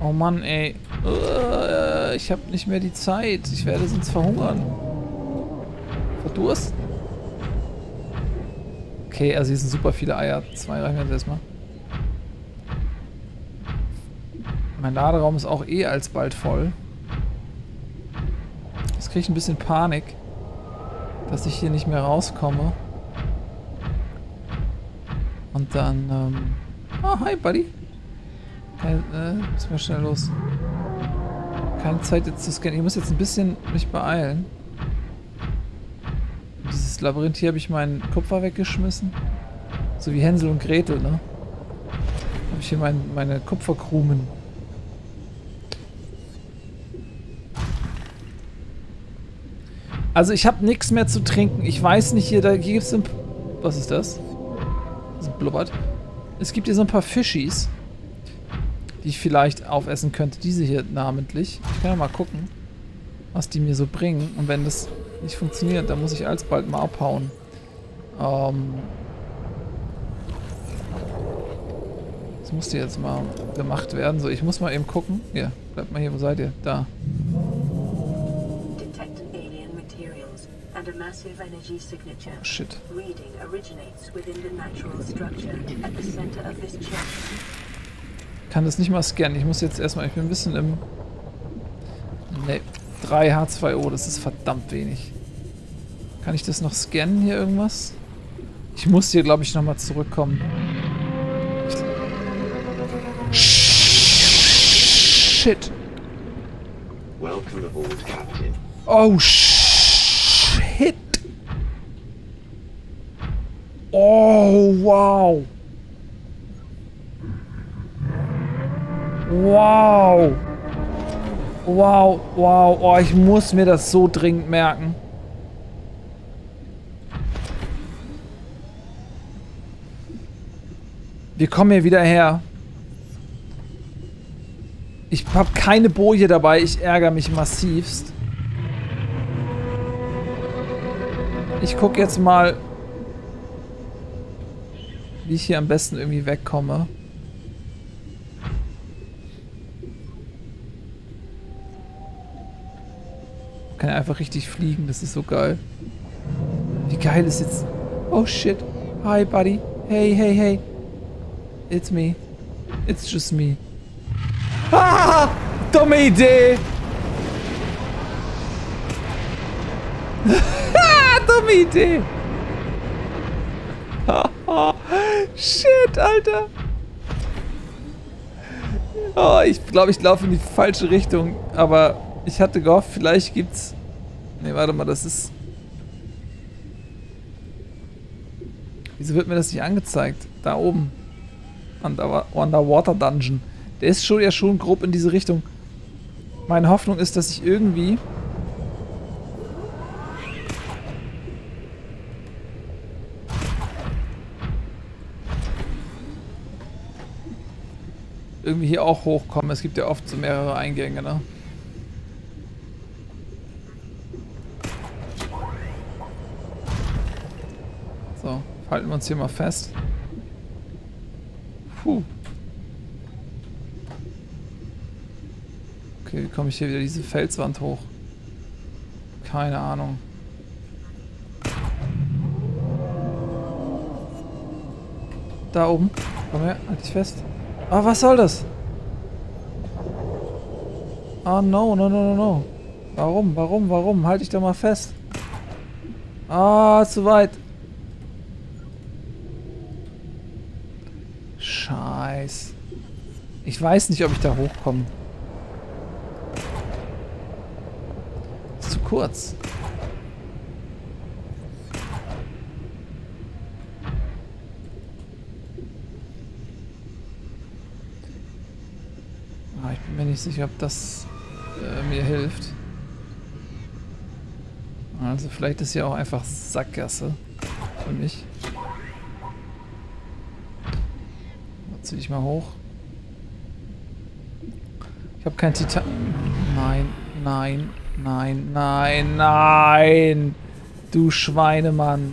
Oh Mann, ey. Ich habe nicht mehr die Zeit. Ich werde sonst verhungern. Verdursten. Okay, also hier sind super viele Eier. Zwei reichen jetzt erstmal. Mein Laderaum ist auch eh alsbald voll. Jetzt kriege ich ein bisschen Panik, dass ich hier nicht mehr rauskomme. Und dann, ähm... Oh, hi, Buddy. Hey, äh, müssen wir schnell los. Keine Zeit jetzt zu scannen. Ich muss jetzt ein bisschen mich beeilen. Dieses Labyrinth hier habe ich meinen Kupfer weggeschmissen. So wie Hänsel und Gretel, ne? Habe ich hier mein, meine Kupferkrumen. Also ich habe nichts mehr zu trinken. Ich weiß nicht, hier, da, hier gibt es ein... Was ist das? Das blubbert. Es gibt hier so ein paar Fischis, die ich vielleicht aufessen könnte. Diese hier namentlich. Ich kann ja mal gucken, was die mir so bringen. Und wenn das nicht funktioniert, dann muss ich alsbald mal abhauen. Ähm... Das musste jetzt mal gemacht werden. So, ich muss mal eben gucken. Hier, bleibt mal hier. Wo seid ihr? Da. Oh, shit. Ich kann das nicht mal scannen. Ich muss jetzt erstmal... Ich bin ein bisschen im... Ne, drei H zwei O. Das ist verdammt wenig. Kann ich das noch scannen hier irgendwas? Ich muss hier, glaube ich, nochmal zurückkommen. Shit. Oh, shit. Hit. Oh, wow. Wow. Wow, wow. Oh, ich muss mir das so dringend merken. Wir kommen hier wieder her. Ich habe keine Boje dabei. Ich ärgere mich massivst. Ich gucke jetzt mal, wie ich hier am besten irgendwie wegkomme. Ich kann einfach richtig fliegen, das ist so geil. Wie geil ist jetzt... Oh shit. Hi, buddy. Hey, hey, hey. It's me. It's just me. Ah! Dumme Idee! Dumme Idee. Shit, Alter. Oh, ich glaube, ich laufe in die falsche Richtung. Aber ich hatte gehofft, vielleicht gibt's... Ne, warte mal, das ist... Wieso wird mir das nicht angezeigt? Da oben. Under Underwater Dungeon. Der ist schon ja schon grob in diese Richtung. Meine Hoffnung ist, dass ich irgendwie... irgendwie hier auch hochkomme. Es gibt ja oft so mehrere Eingänge, ne? So, halten wir uns hier mal fest. Puh. Okay, wie komme ich hier wieder diese Felswand hoch? Keine Ahnung. Da oben. Komm her, halt dich fest. Ah, oh, was soll das? Ah, oh, no, no, no, no, no. Warum, warum, warum? Halt dich doch mal fest. Ah, oh, zu weit. Scheiß. Ich weiß nicht, ob ich da hochkomme. Ist zu kurz. Ah, ich bin mir nicht sicher, ob das äh, mir hilft. Also vielleicht ist hier auch einfach Sackgasse für mich. Zieh dich mal hoch. Ich habe kein Titan. Nein, nein, nein, nein, nein! Du Schweinemann!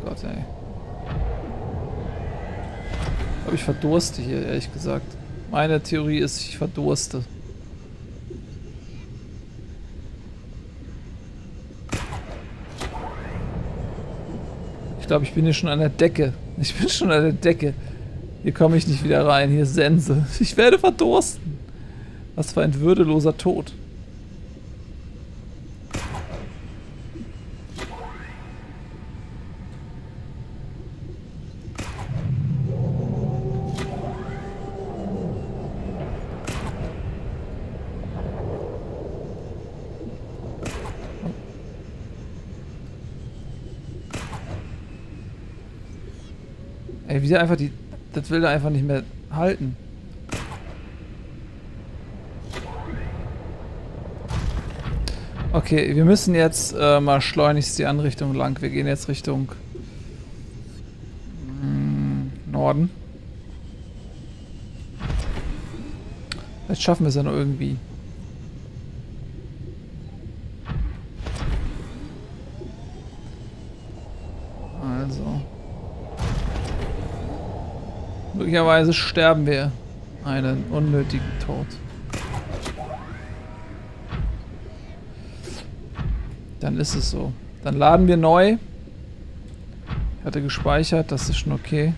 Oh Gott, ey. Ich verdurste hier, ehrlich gesagt. Meine Theorie ist, ich verdurste. Ich glaube, ich bin hier schon an der Decke. Ich bin schon an der Decke. Hier komme ich nicht wieder rein. Hier ist Sense. Ich werde verdursten. Was für ein würdeloser Tod. Ey, wieder einfach die... Das will er einfach nicht mehr halten. Okay, wir müssen jetzt äh, mal schleunigst die Anrichtung lang. Wir gehen jetzt Richtung... Mh, Norden. Vielleicht schaffen wir es ja noch irgendwie. Also... Möglicherweise sterben wir einen unnötigen Tod. Dann ist es so. Dann laden wir neu. Ich hatte gespeichert, das ist schon okay.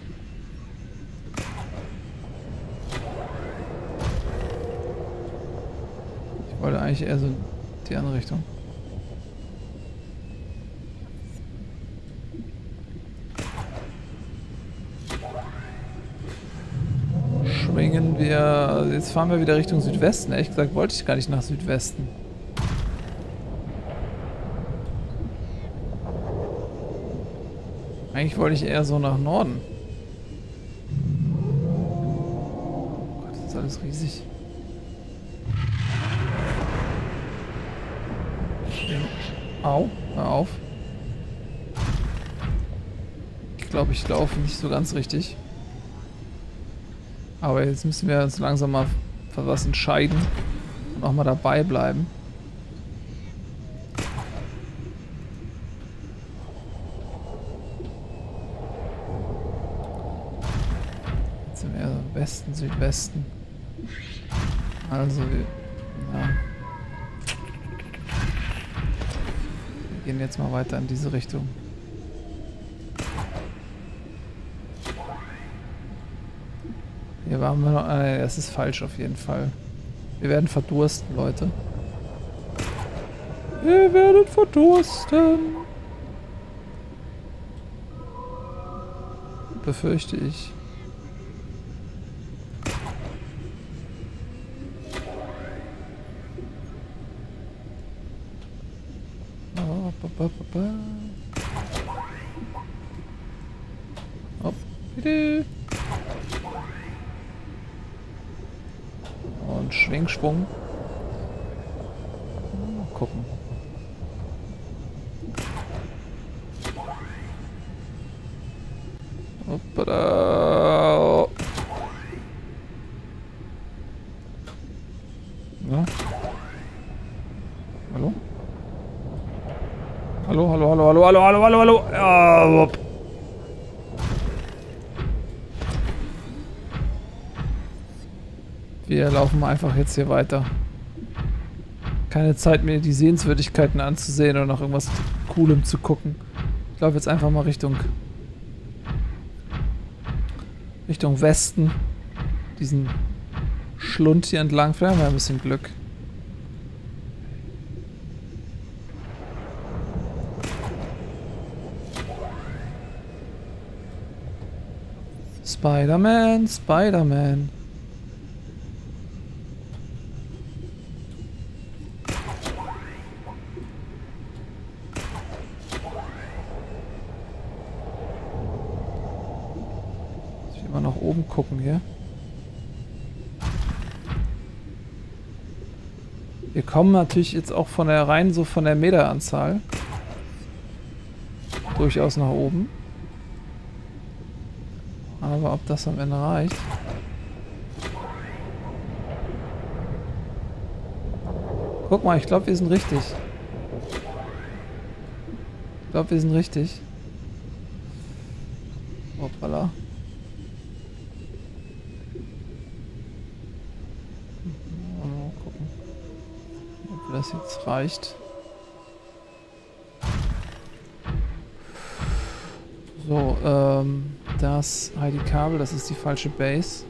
Ich wollte eigentlich eher so die andere Richtung. Wir, jetzt fahren wir wieder Richtung Südwesten. Ehrlich gesagt wollte ich gar nicht nach Südwesten. Eigentlich wollte ich eher so nach Norden. Oh Gott, das ist alles riesig. Au, hör auf. Ich glaube, ich laufe nicht so ganz richtig. Aber jetzt müssen wir uns langsam mal für was entscheiden und auch mal dabei bleiben. Jetzt sind wir eher so Westen, Südwesten. Also, ja. Wir gehen jetzt mal weiter in diese Richtung. Hier waren wir noch... Äh, das ist falsch auf jeden Fall. Wir werden verdursten, Leute. Wir werden verdursten. befürchte ich. Oh, ba, ba, ba, ba. Oh, bitte. Und Schwingsprung. Mal gucken. Hoppala. Ja. Hallo? Hallo, hallo, hallo, hallo, hallo, hallo, hallo, hallo. Ja, hopp. Wir laufen einfach jetzt hier weiter. Keine Zeit mehr, die Sehenswürdigkeiten anzusehen oder nach irgendwas Coolem zu gucken. Ich laufe jetzt einfach mal Richtung Richtung Westen. Diesen Schlund hier entlang. Vielleicht haben wir ein bisschen Glück. Spider-Man, Spider-Man. Gucken hier. Wir kommen natürlich jetzt auch von der rein so von der Meteranzahl durchaus nach oben. Aber ob das am Ende reicht? Guck mal, ich glaube, wir sind richtig. Ich glaube, wir sind richtig. Hoppala. Das jetzt reicht. So, ähm, das Heidi-Kabel, das ist die falsche Base.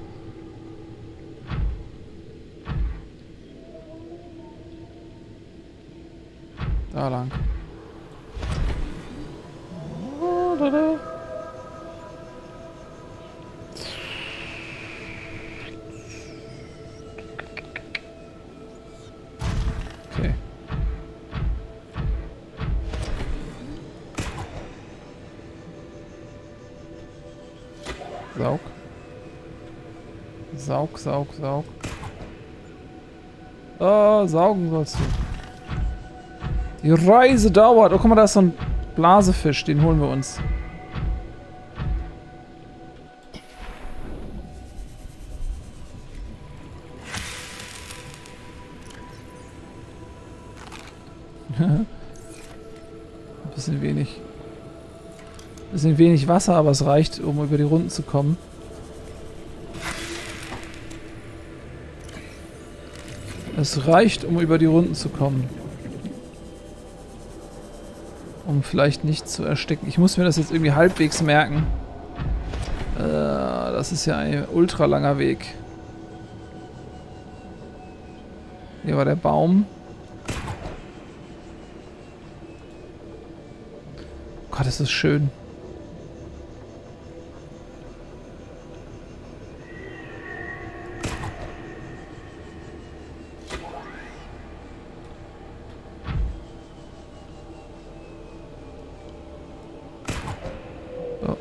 Da lang. Saug. Saug, saug, saug. Ah, saugen sollst du. Die Reise dauert. Oh, guck mal, da ist so ein Blasefisch. Den holen wir uns. Ein bisschen wenig. Bisschen wenig Wasser, aber es reicht, um über die Runden zu kommen. Es reicht, um über die Runden zu kommen. Um vielleicht nicht zu ersticken. Ich muss mir das jetzt irgendwie halbwegs merken. Äh, das ist ja ein ultra langer Weg. Hier war der Baum. Oh Gott, das ist schön.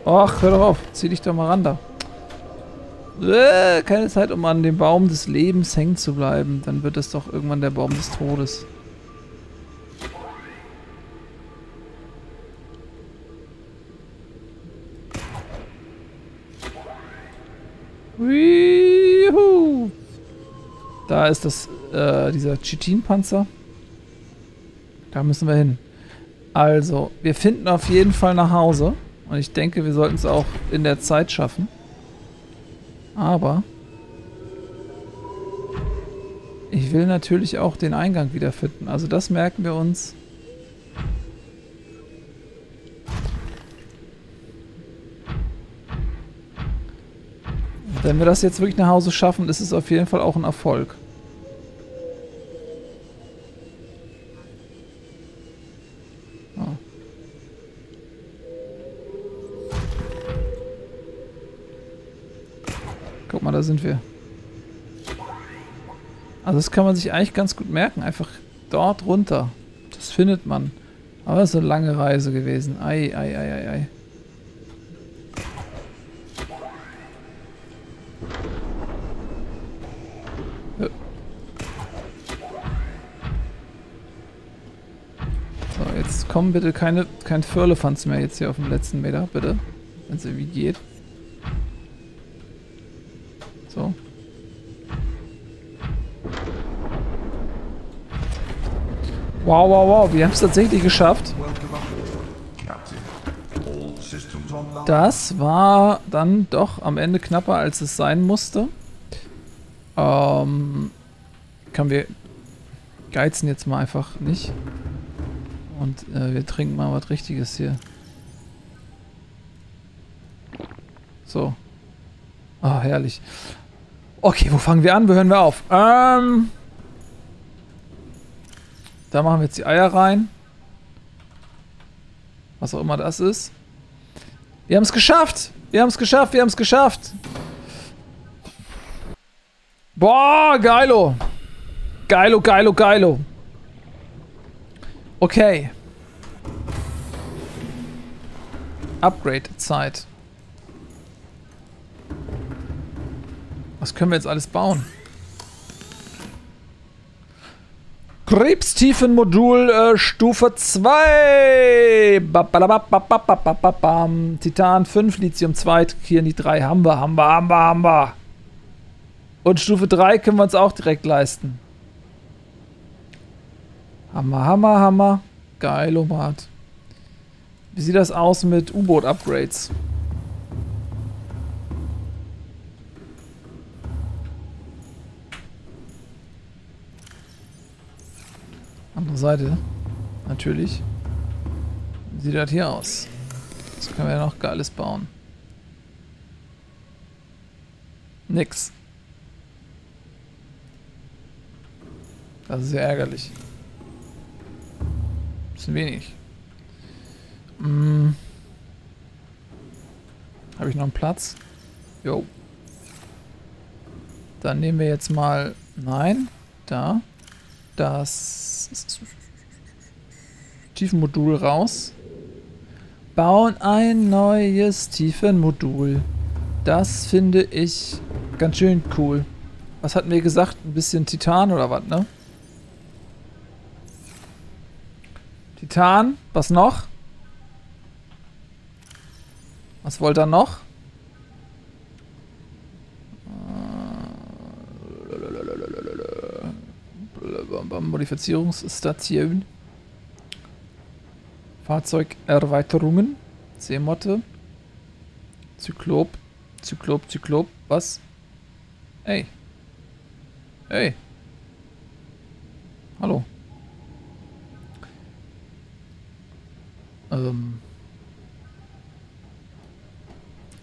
Ach, hör doch auf. Zieh dich doch mal ran da. Äh, keine Zeit, um an dem Baum des Lebens hängen zu bleiben. Dann wird es doch irgendwann der Baum des Todes. Juhu. Da ist das, äh, dieser Chitin-Panzer. Da müssen wir hin. Also, wir finden auf jeden Fall nach Hause. Und ich denke, wir sollten es auch in der Zeit schaffen. Aber ich will natürlich auch den Eingang wiederfinden. Also das merken wir uns. Und wenn wir das jetzt wirklich nach Hause schaffen, ist es auf jeden Fall auch ein Erfolg. guck mal, da sind wir. Also das kann man sich eigentlich ganz gut merken. Einfach dort runter. Das findet man. Aber das ist eine lange Reise gewesen. Ei, ei, ei, ei, ei. So, jetzt kommen bitte keine, kein Firlefanz mehr jetzt hier auf dem letzten Meter, bitte. Wenn es irgendwie geht. So. Wow, wow, wow, wir haben es tatsächlich geschafft. Das war dann doch am Ende knapper, als es sein musste. Ähm, können wir geizen jetzt mal einfach nicht. Und äh, wir trinken mal was Richtiges hier. So. Ah, herrlich. Okay, wo fangen wir an? Wo hören wir auf? Ähm... Da machen wir jetzt die Eier rein. Was auch immer das ist. Wir haben es geschafft! Wir haben es geschafft! Wir haben es geschafft! Boah, geilo! Geilo, geilo, geilo! Okay. Upgrade-Zeit. Was können wir jetzt alles bauen? Krebstiefenmodul äh, Stufe zwei. Titan fünf, Lithium zwei, Kirin drei. Haben wir, haben wir, haben wir, haben wir. Und Stufe drei können wir uns auch direkt leisten. Hammer, hammer, hammer. Geil, Omat. Wie sieht das aus mit U-Boot-Upgrades? Andere Seite, natürlich. Wie sieht das hier aus? Das können wir ja noch Geiles bauen. Nix. Das ist sehr ärgerlich. Bisschen wenig. Hm. Habe ich noch einen Platz? Jo. Dann nehmen wir jetzt mal... Nein, da. Das Tiefenmodul raus. Bauen ein neues Tiefenmodul. Das finde ich ganz schön cool. Was hatten wir gesagt? Ein bisschen Titan oder was, ne? Titan, was noch? Was wollt ihr noch? Modifizierungsstation. Fahrzeugerweiterungen. Seemotte. Zyklop. Zyklop, Zyklop. Was? Ey. Ey. Hallo. Ähm.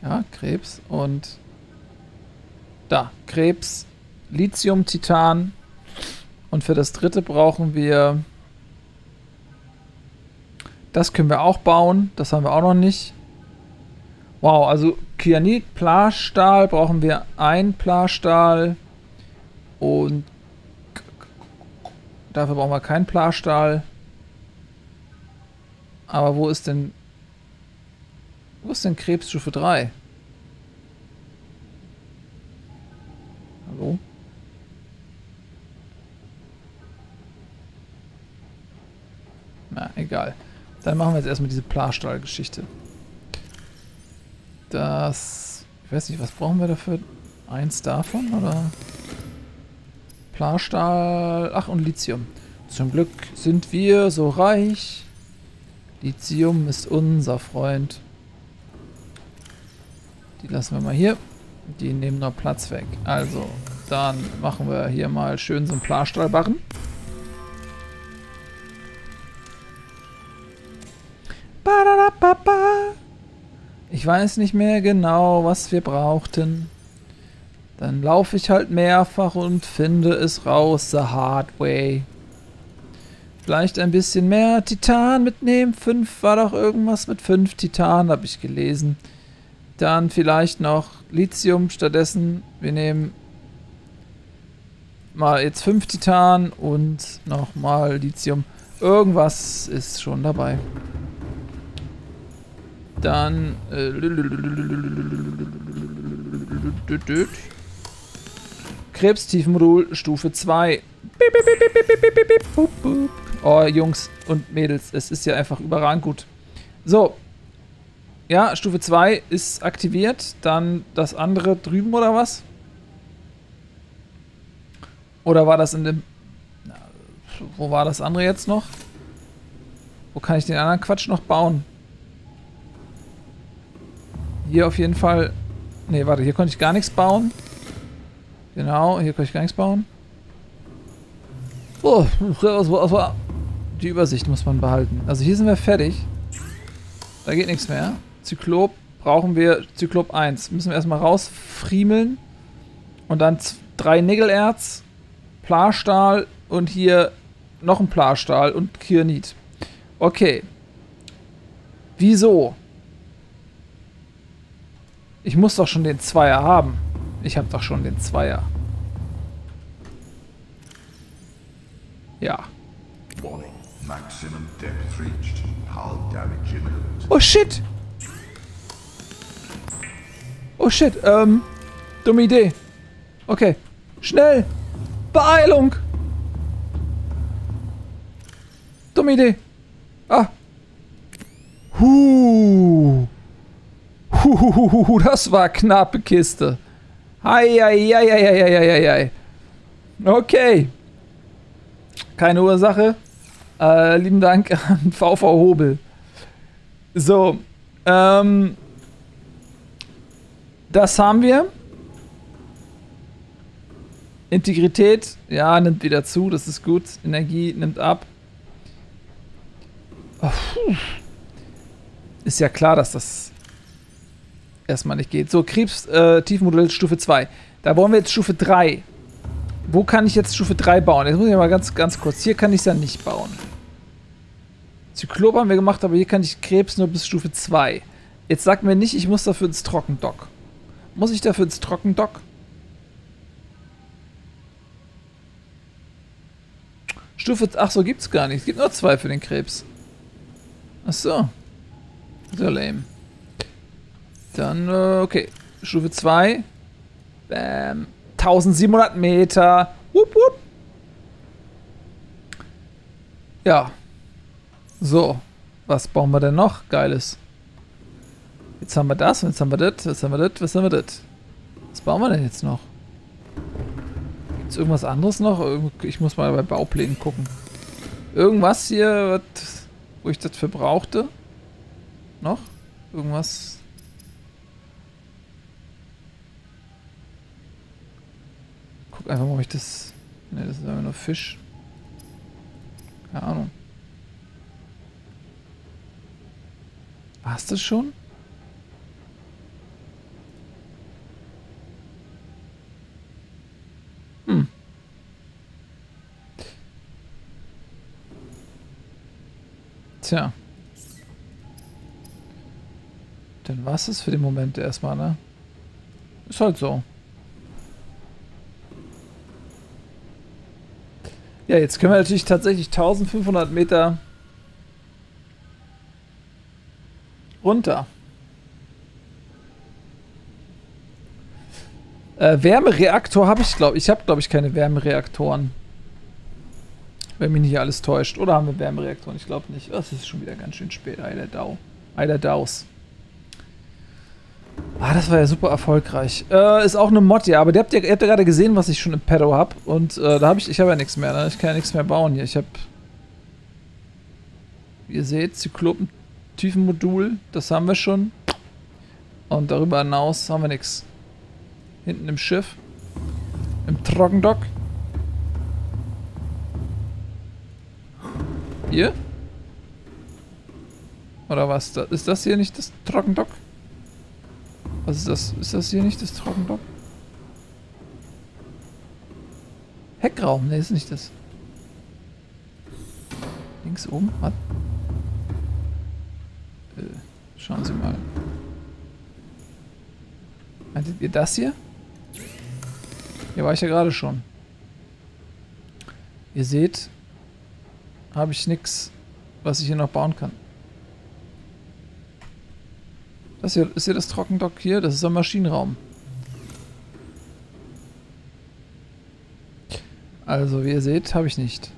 Ja, Krebs und... Da. Krebs. Lithium, Titan... Und für das dritte brauchen wir... Das können wir auch bauen. Das haben wir auch noch nicht. Wow, also Kyanit, Plastahl brauchen wir ein Plastahl. Und... Dafür brauchen wir kein Plastahl. Aber wo ist denn... Wo ist denn Krebsstufe drei? Hallo? Na, egal. Dann machen wir jetzt erstmal diese Plastahl-Geschichte. Das... Ich weiß nicht, was brauchen wir dafür? Eins davon, oder? Plastahl... Ach, und Lithium. Zum Glück sind wir so reich. Lithium ist unser Freund. Die lassen wir mal hier. Die nehmen noch Platz weg. Also, dann machen wir hier mal schön so einen Plastahlbarren. Ich weiß nicht mehr genau, was wir brauchten. Dann laufe ich halt mehrfach und finde es raus, the hard way. Vielleicht ein bisschen mehr Titan mitnehmen. Fünf war doch irgendwas mit fünf Titan, habe ich gelesen. Dann vielleicht noch Lithium stattdessen. Wir nehmen mal jetzt fünf Titan und nochmal Lithium. Irgendwas ist schon dabei. Dann äh, Krebstiefenmodul Stufe zwei. Oh, Jungs und Mädels, es ist ja einfach überragend gut. So. Ja, Stufe zwei ist aktiviert. Dann das andere drüben oder was? Oder war das in dem... Wo war das andere jetzt noch? Wo kann ich den anderen Quatsch noch bauen? Hier auf jeden Fall... Ne, warte, hier konnte ich gar nichts bauen. Genau, hier konnte ich gar nichts bauen. Oh, die Übersicht muss man behalten. Also hier sind wir fertig. Da geht nichts mehr. Zyklop brauchen wir. Zyklop eins. Müssen wir erstmal rausfriemeln. Und dann drei Nickelerz, Plarstahl und hier noch ein Plarstahl und Kyanit. Okay. Wieso? Ich muss doch schon den Zweier haben. Ich habe doch schon den Zweier. Ja. Oh shit! Oh shit, ähm, dumme Idee. Okay, schnell! Beeilung! Dumme Idee. Ah. Huh. Huhuhuhu, das war knappe Kiste. Hei, hei, hei, hei, hei, hei. Okay. Keine Ursache. Äh, lieben Dank an V V Hobel. So. Ähm, das haben wir. Integrität. Ja, nimmt wieder zu. Das ist gut. Energie nimmt ab. Ist ja klar, dass das erstmal nicht geht. So, Krebs, äh, Tiefenmodell Stufe zwei. Da wollen wir jetzt Stufe drei. Wo kann ich jetzt Stufe drei bauen? Jetzt muss ich mal ganz, ganz kurz. Hier kann ich es ja nicht bauen. Zyklop haben wir gemacht, aber hier kann ich Krebs nur bis Stufe zwei. Jetzt sagt mir nicht, ich muss dafür ins Trockendock. Muss ich dafür ins Trockendock? Stufe... Ach so, gibt's gar nicht. Es gibt nur zwei für den Krebs. Ach so. So lame. Dann, äh, okay. Stufe zwei. Bam. tausendsiebenhundert Meter. Wupp, wupp. Ja. So. Was bauen wir denn noch? Geiles. Jetzt haben wir das, jetzt haben wir das, jetzt haben wir das, jetzt haben wir das. Was bauen wir denn jetzt noch? Gibt es irgendwas anderes noch? Ich muss mal bei Bauplänen gucken. Irgendwas hier, was, wo ich das für brauchte? Noch? Irgendwas... Einfach mal, ob ich das... Ne, das ist einfach nur Fisch. Keine Ahnung. War's das schon? Hm. Tja. Dann war's das für den Moment erstmal, ne? Ist halt so. Ja, jetzt können wir natürlich tatsächlich eintausendfünfhundert Meter runter. Äh, Wärmereaktor habe ich, glaube ich. Ich habe, glaube ich, keine Wärmereaktoren. Wenn mich nicht alles täuscht. Oder haben wir Wärmereaktoren? Ich glaube nicht. Oh, das ist schon wieder ganz schön spät. Eiler Dau. Eiler Daus. Ah, das war ja super erfolgreich. Äh, ist auch eine Mod, ja, aber ihr habt ja, ja gerade gesehen, was ich schon im Pedo habe. Und äh, da habe ich, ich habe ja nichts mehr, ne? Ich kann ja nichts mehr bauen hier. Ich habe, wie ihr seht, Zyklopen-Tiefenmodul, das haben wir schon. Und darüber hinaus haben wir nichts. Hinten im Schiff, im Trockendock. Hier? Oder was? Ist das hier nicht das Trockendock? Was ist das? Ist das hier nicht das Trockendock? Heckraum? Ne, ist nicht das. Links oben? Was? Äh, schauen Sie mal. Hattet ihr das hier? Hier war ich ja gerade schon. Ihr seht, habe ich nichts, was ich hier noch bauen kann. Das hier, ist hier das Trockendock hier? Das ist ein Maschinenraum. Also, wie ihr seht, habe ich nicht.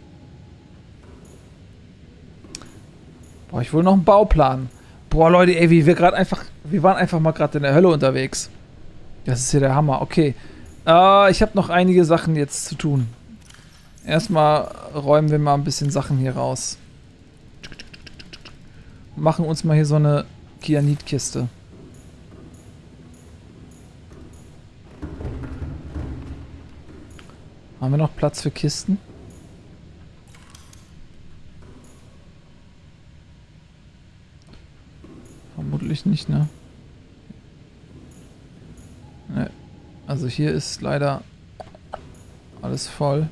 Brauche ich wohl noch einen Bauplan. Boah, Leute, ey, wie wir gerade einfach... Wir waren einfach mal gerade in der Hölle unterwegs. Das ist hier der Hammer. Okay. Äh, ich habe noch einige Sachen jetzt zu tun. Erstmal räumen wir mal ein bisschen Sachen hier raus. Machen uns mal hier so eine Kianitkiste. Haben wir noch Platz für Kisten? Vermutlich nicht, ne? Ne. Also hier ist leider alles voll.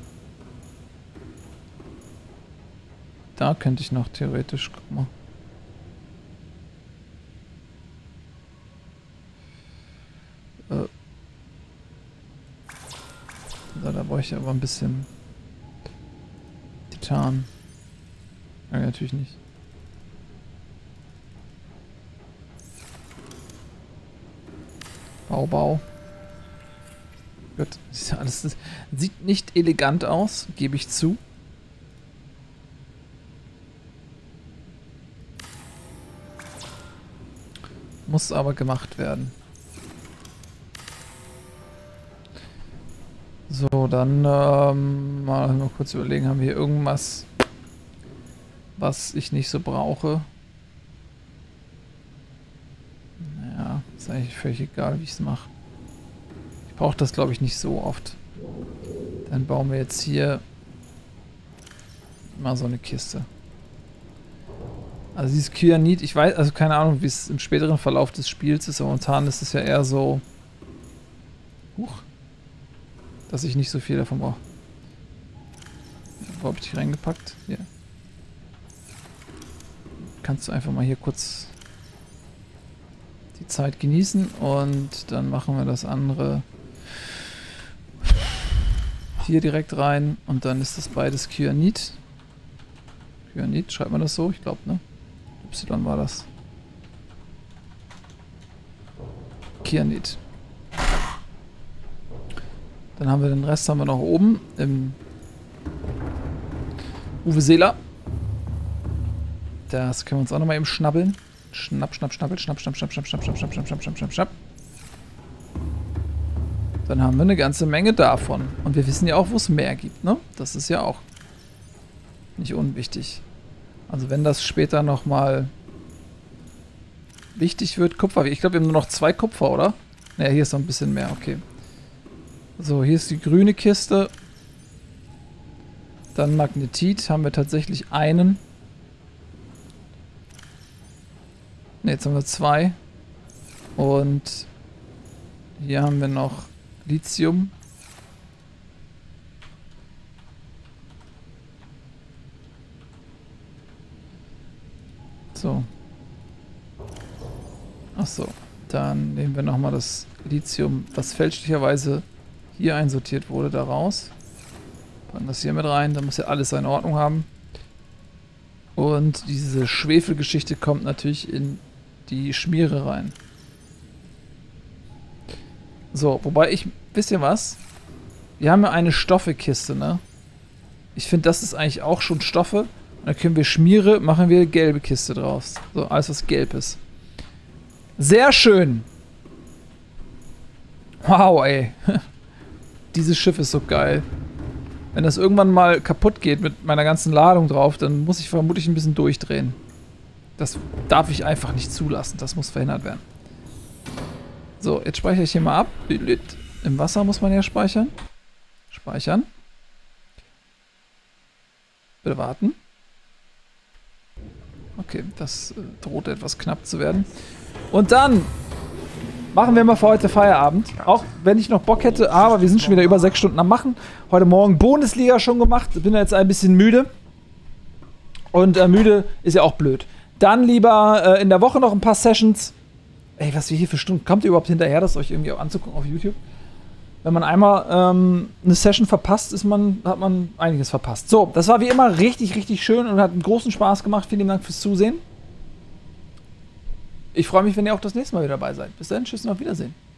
Da könnte ich noch theoretisch, guck mal. Da brauche ich aber ein bisschen Titan. Ja, natürlich nicht. Bau, Bau. Gut, alles sieht nicht elegant aus, gebe ich zu. Muss aber gemacht werden. So, dann ähm, mal, mal kurz überlegen, haben wir hier irgendwas, was ich nicht so brauche? Naja, ist eigentlich völlig egal, wie ich es mache. Ich brauche das, glaube ich, nicht so oft. Dann bauen wir jetzt hier mal so eine Kiste. Also dieses Kyanid, ich weiß, also keine Ahnung, wie es im späteren Verlauf des Spiels ist, aber momentan ist es ja eher so... Huch. Dass ich nicht so viel davon brauche. Wo habe ich dich reingepackt? Hier. Kannst du einfach mal hier kurz die Zeit genießen und dann machen wir das andere hier direkt rein und dann ist das beides Kyanid. Kyanid, schreibt man das so? Ich glaube, ne? Y war das. Kyanid. Dann haben wir den Rest haben wir noch oben im Uwe Seeler. Das können wir uns auch nochmal eben schnabbeln. Schnapp, schnapp, schnappel, schnapp, schnapp, schnapp, schnapp, schnapp, schnapp, schnapp, schnapp, schnapp, schnapp, schnapp, schnapp. Dann haben wir eine ganze Menge davon. Und wir wissen ja auch, wo es mehr gibt, ne? Das ist ja auch nicht unwichtig. Also wenn das später nochmal wichtig wird, Kupfer. Ich glaube, wir haben nur noch zwei Kupfer, oder? Naja, hier ist noch ein bisschen mehr, okay. So, hier ist die grüne Kiste. Dann Magnetit. Haben wir tatsächlich einen. Ne, jetzt haben wir zwei. Und hier haben wir noch Lithium. So. Achso. Dann nehmen wir nochmal das Lithium, was fälschlicherweise hier einsortiert wurde, da raus. Packen das hier mit rein, da muss ja alles seine Ordnung haben. Und diese Schwefelgeschichte kommt natürlich in die Schmiere rein. So, wobei ich, wisst ihr was? Wir haben ja eine Stoffekiste, ne? Ich finde, das ist eigentlich auch schon Stoffe. Und dann können wir Schmiere, machen wir gelbe Kiste draus. So, alles was gelb ist. Sehr schön! Wow, ey! Dieses Schiff ist so geil. Wenn das irgendwann mal kaputt geht mit meiner ganzen Ladung drauf, dann muss ich vermutlich ein bisschen durchdrehen. Das darf ich einfach nicht zulassen. Das muss verhindert werden. So, jetzt speichere ich hier mal ab. Im Wasser muss man ja speichern. Speichern. Bitte warten. Okay, das droht etwas knapp zu werden. Und dann... machen wir mal für heute Feierabend. Auch wenn ich noch Bock hätte, aber wir sind schon wieder über sechs Stunden am Machen. Heute Morgen Bundesliga schon gemacht. Bin jetzt ein bisschen müde. Und äh, müde ist ja auch blöd. Dann lieber äh, in der Woche noch ein paar Sessions. Ey, was wir hier für Stunden... Kommt ihr überhaupt hinterher, das euch irgendwie anzugucken auf YouTube? Wenn man einmal ähm, eine Session verpasst, ist man, hat man einiges verpasst. So, das war wie immer richtig, richtig schön und hat einen großen Spaß gemacht. Vielen Dank fürs Zusehen. Ich freue mich, wenn ihr auch das nächste Mal wieder dabei seid. Bis dann, tschüss und auf Wiedersehen.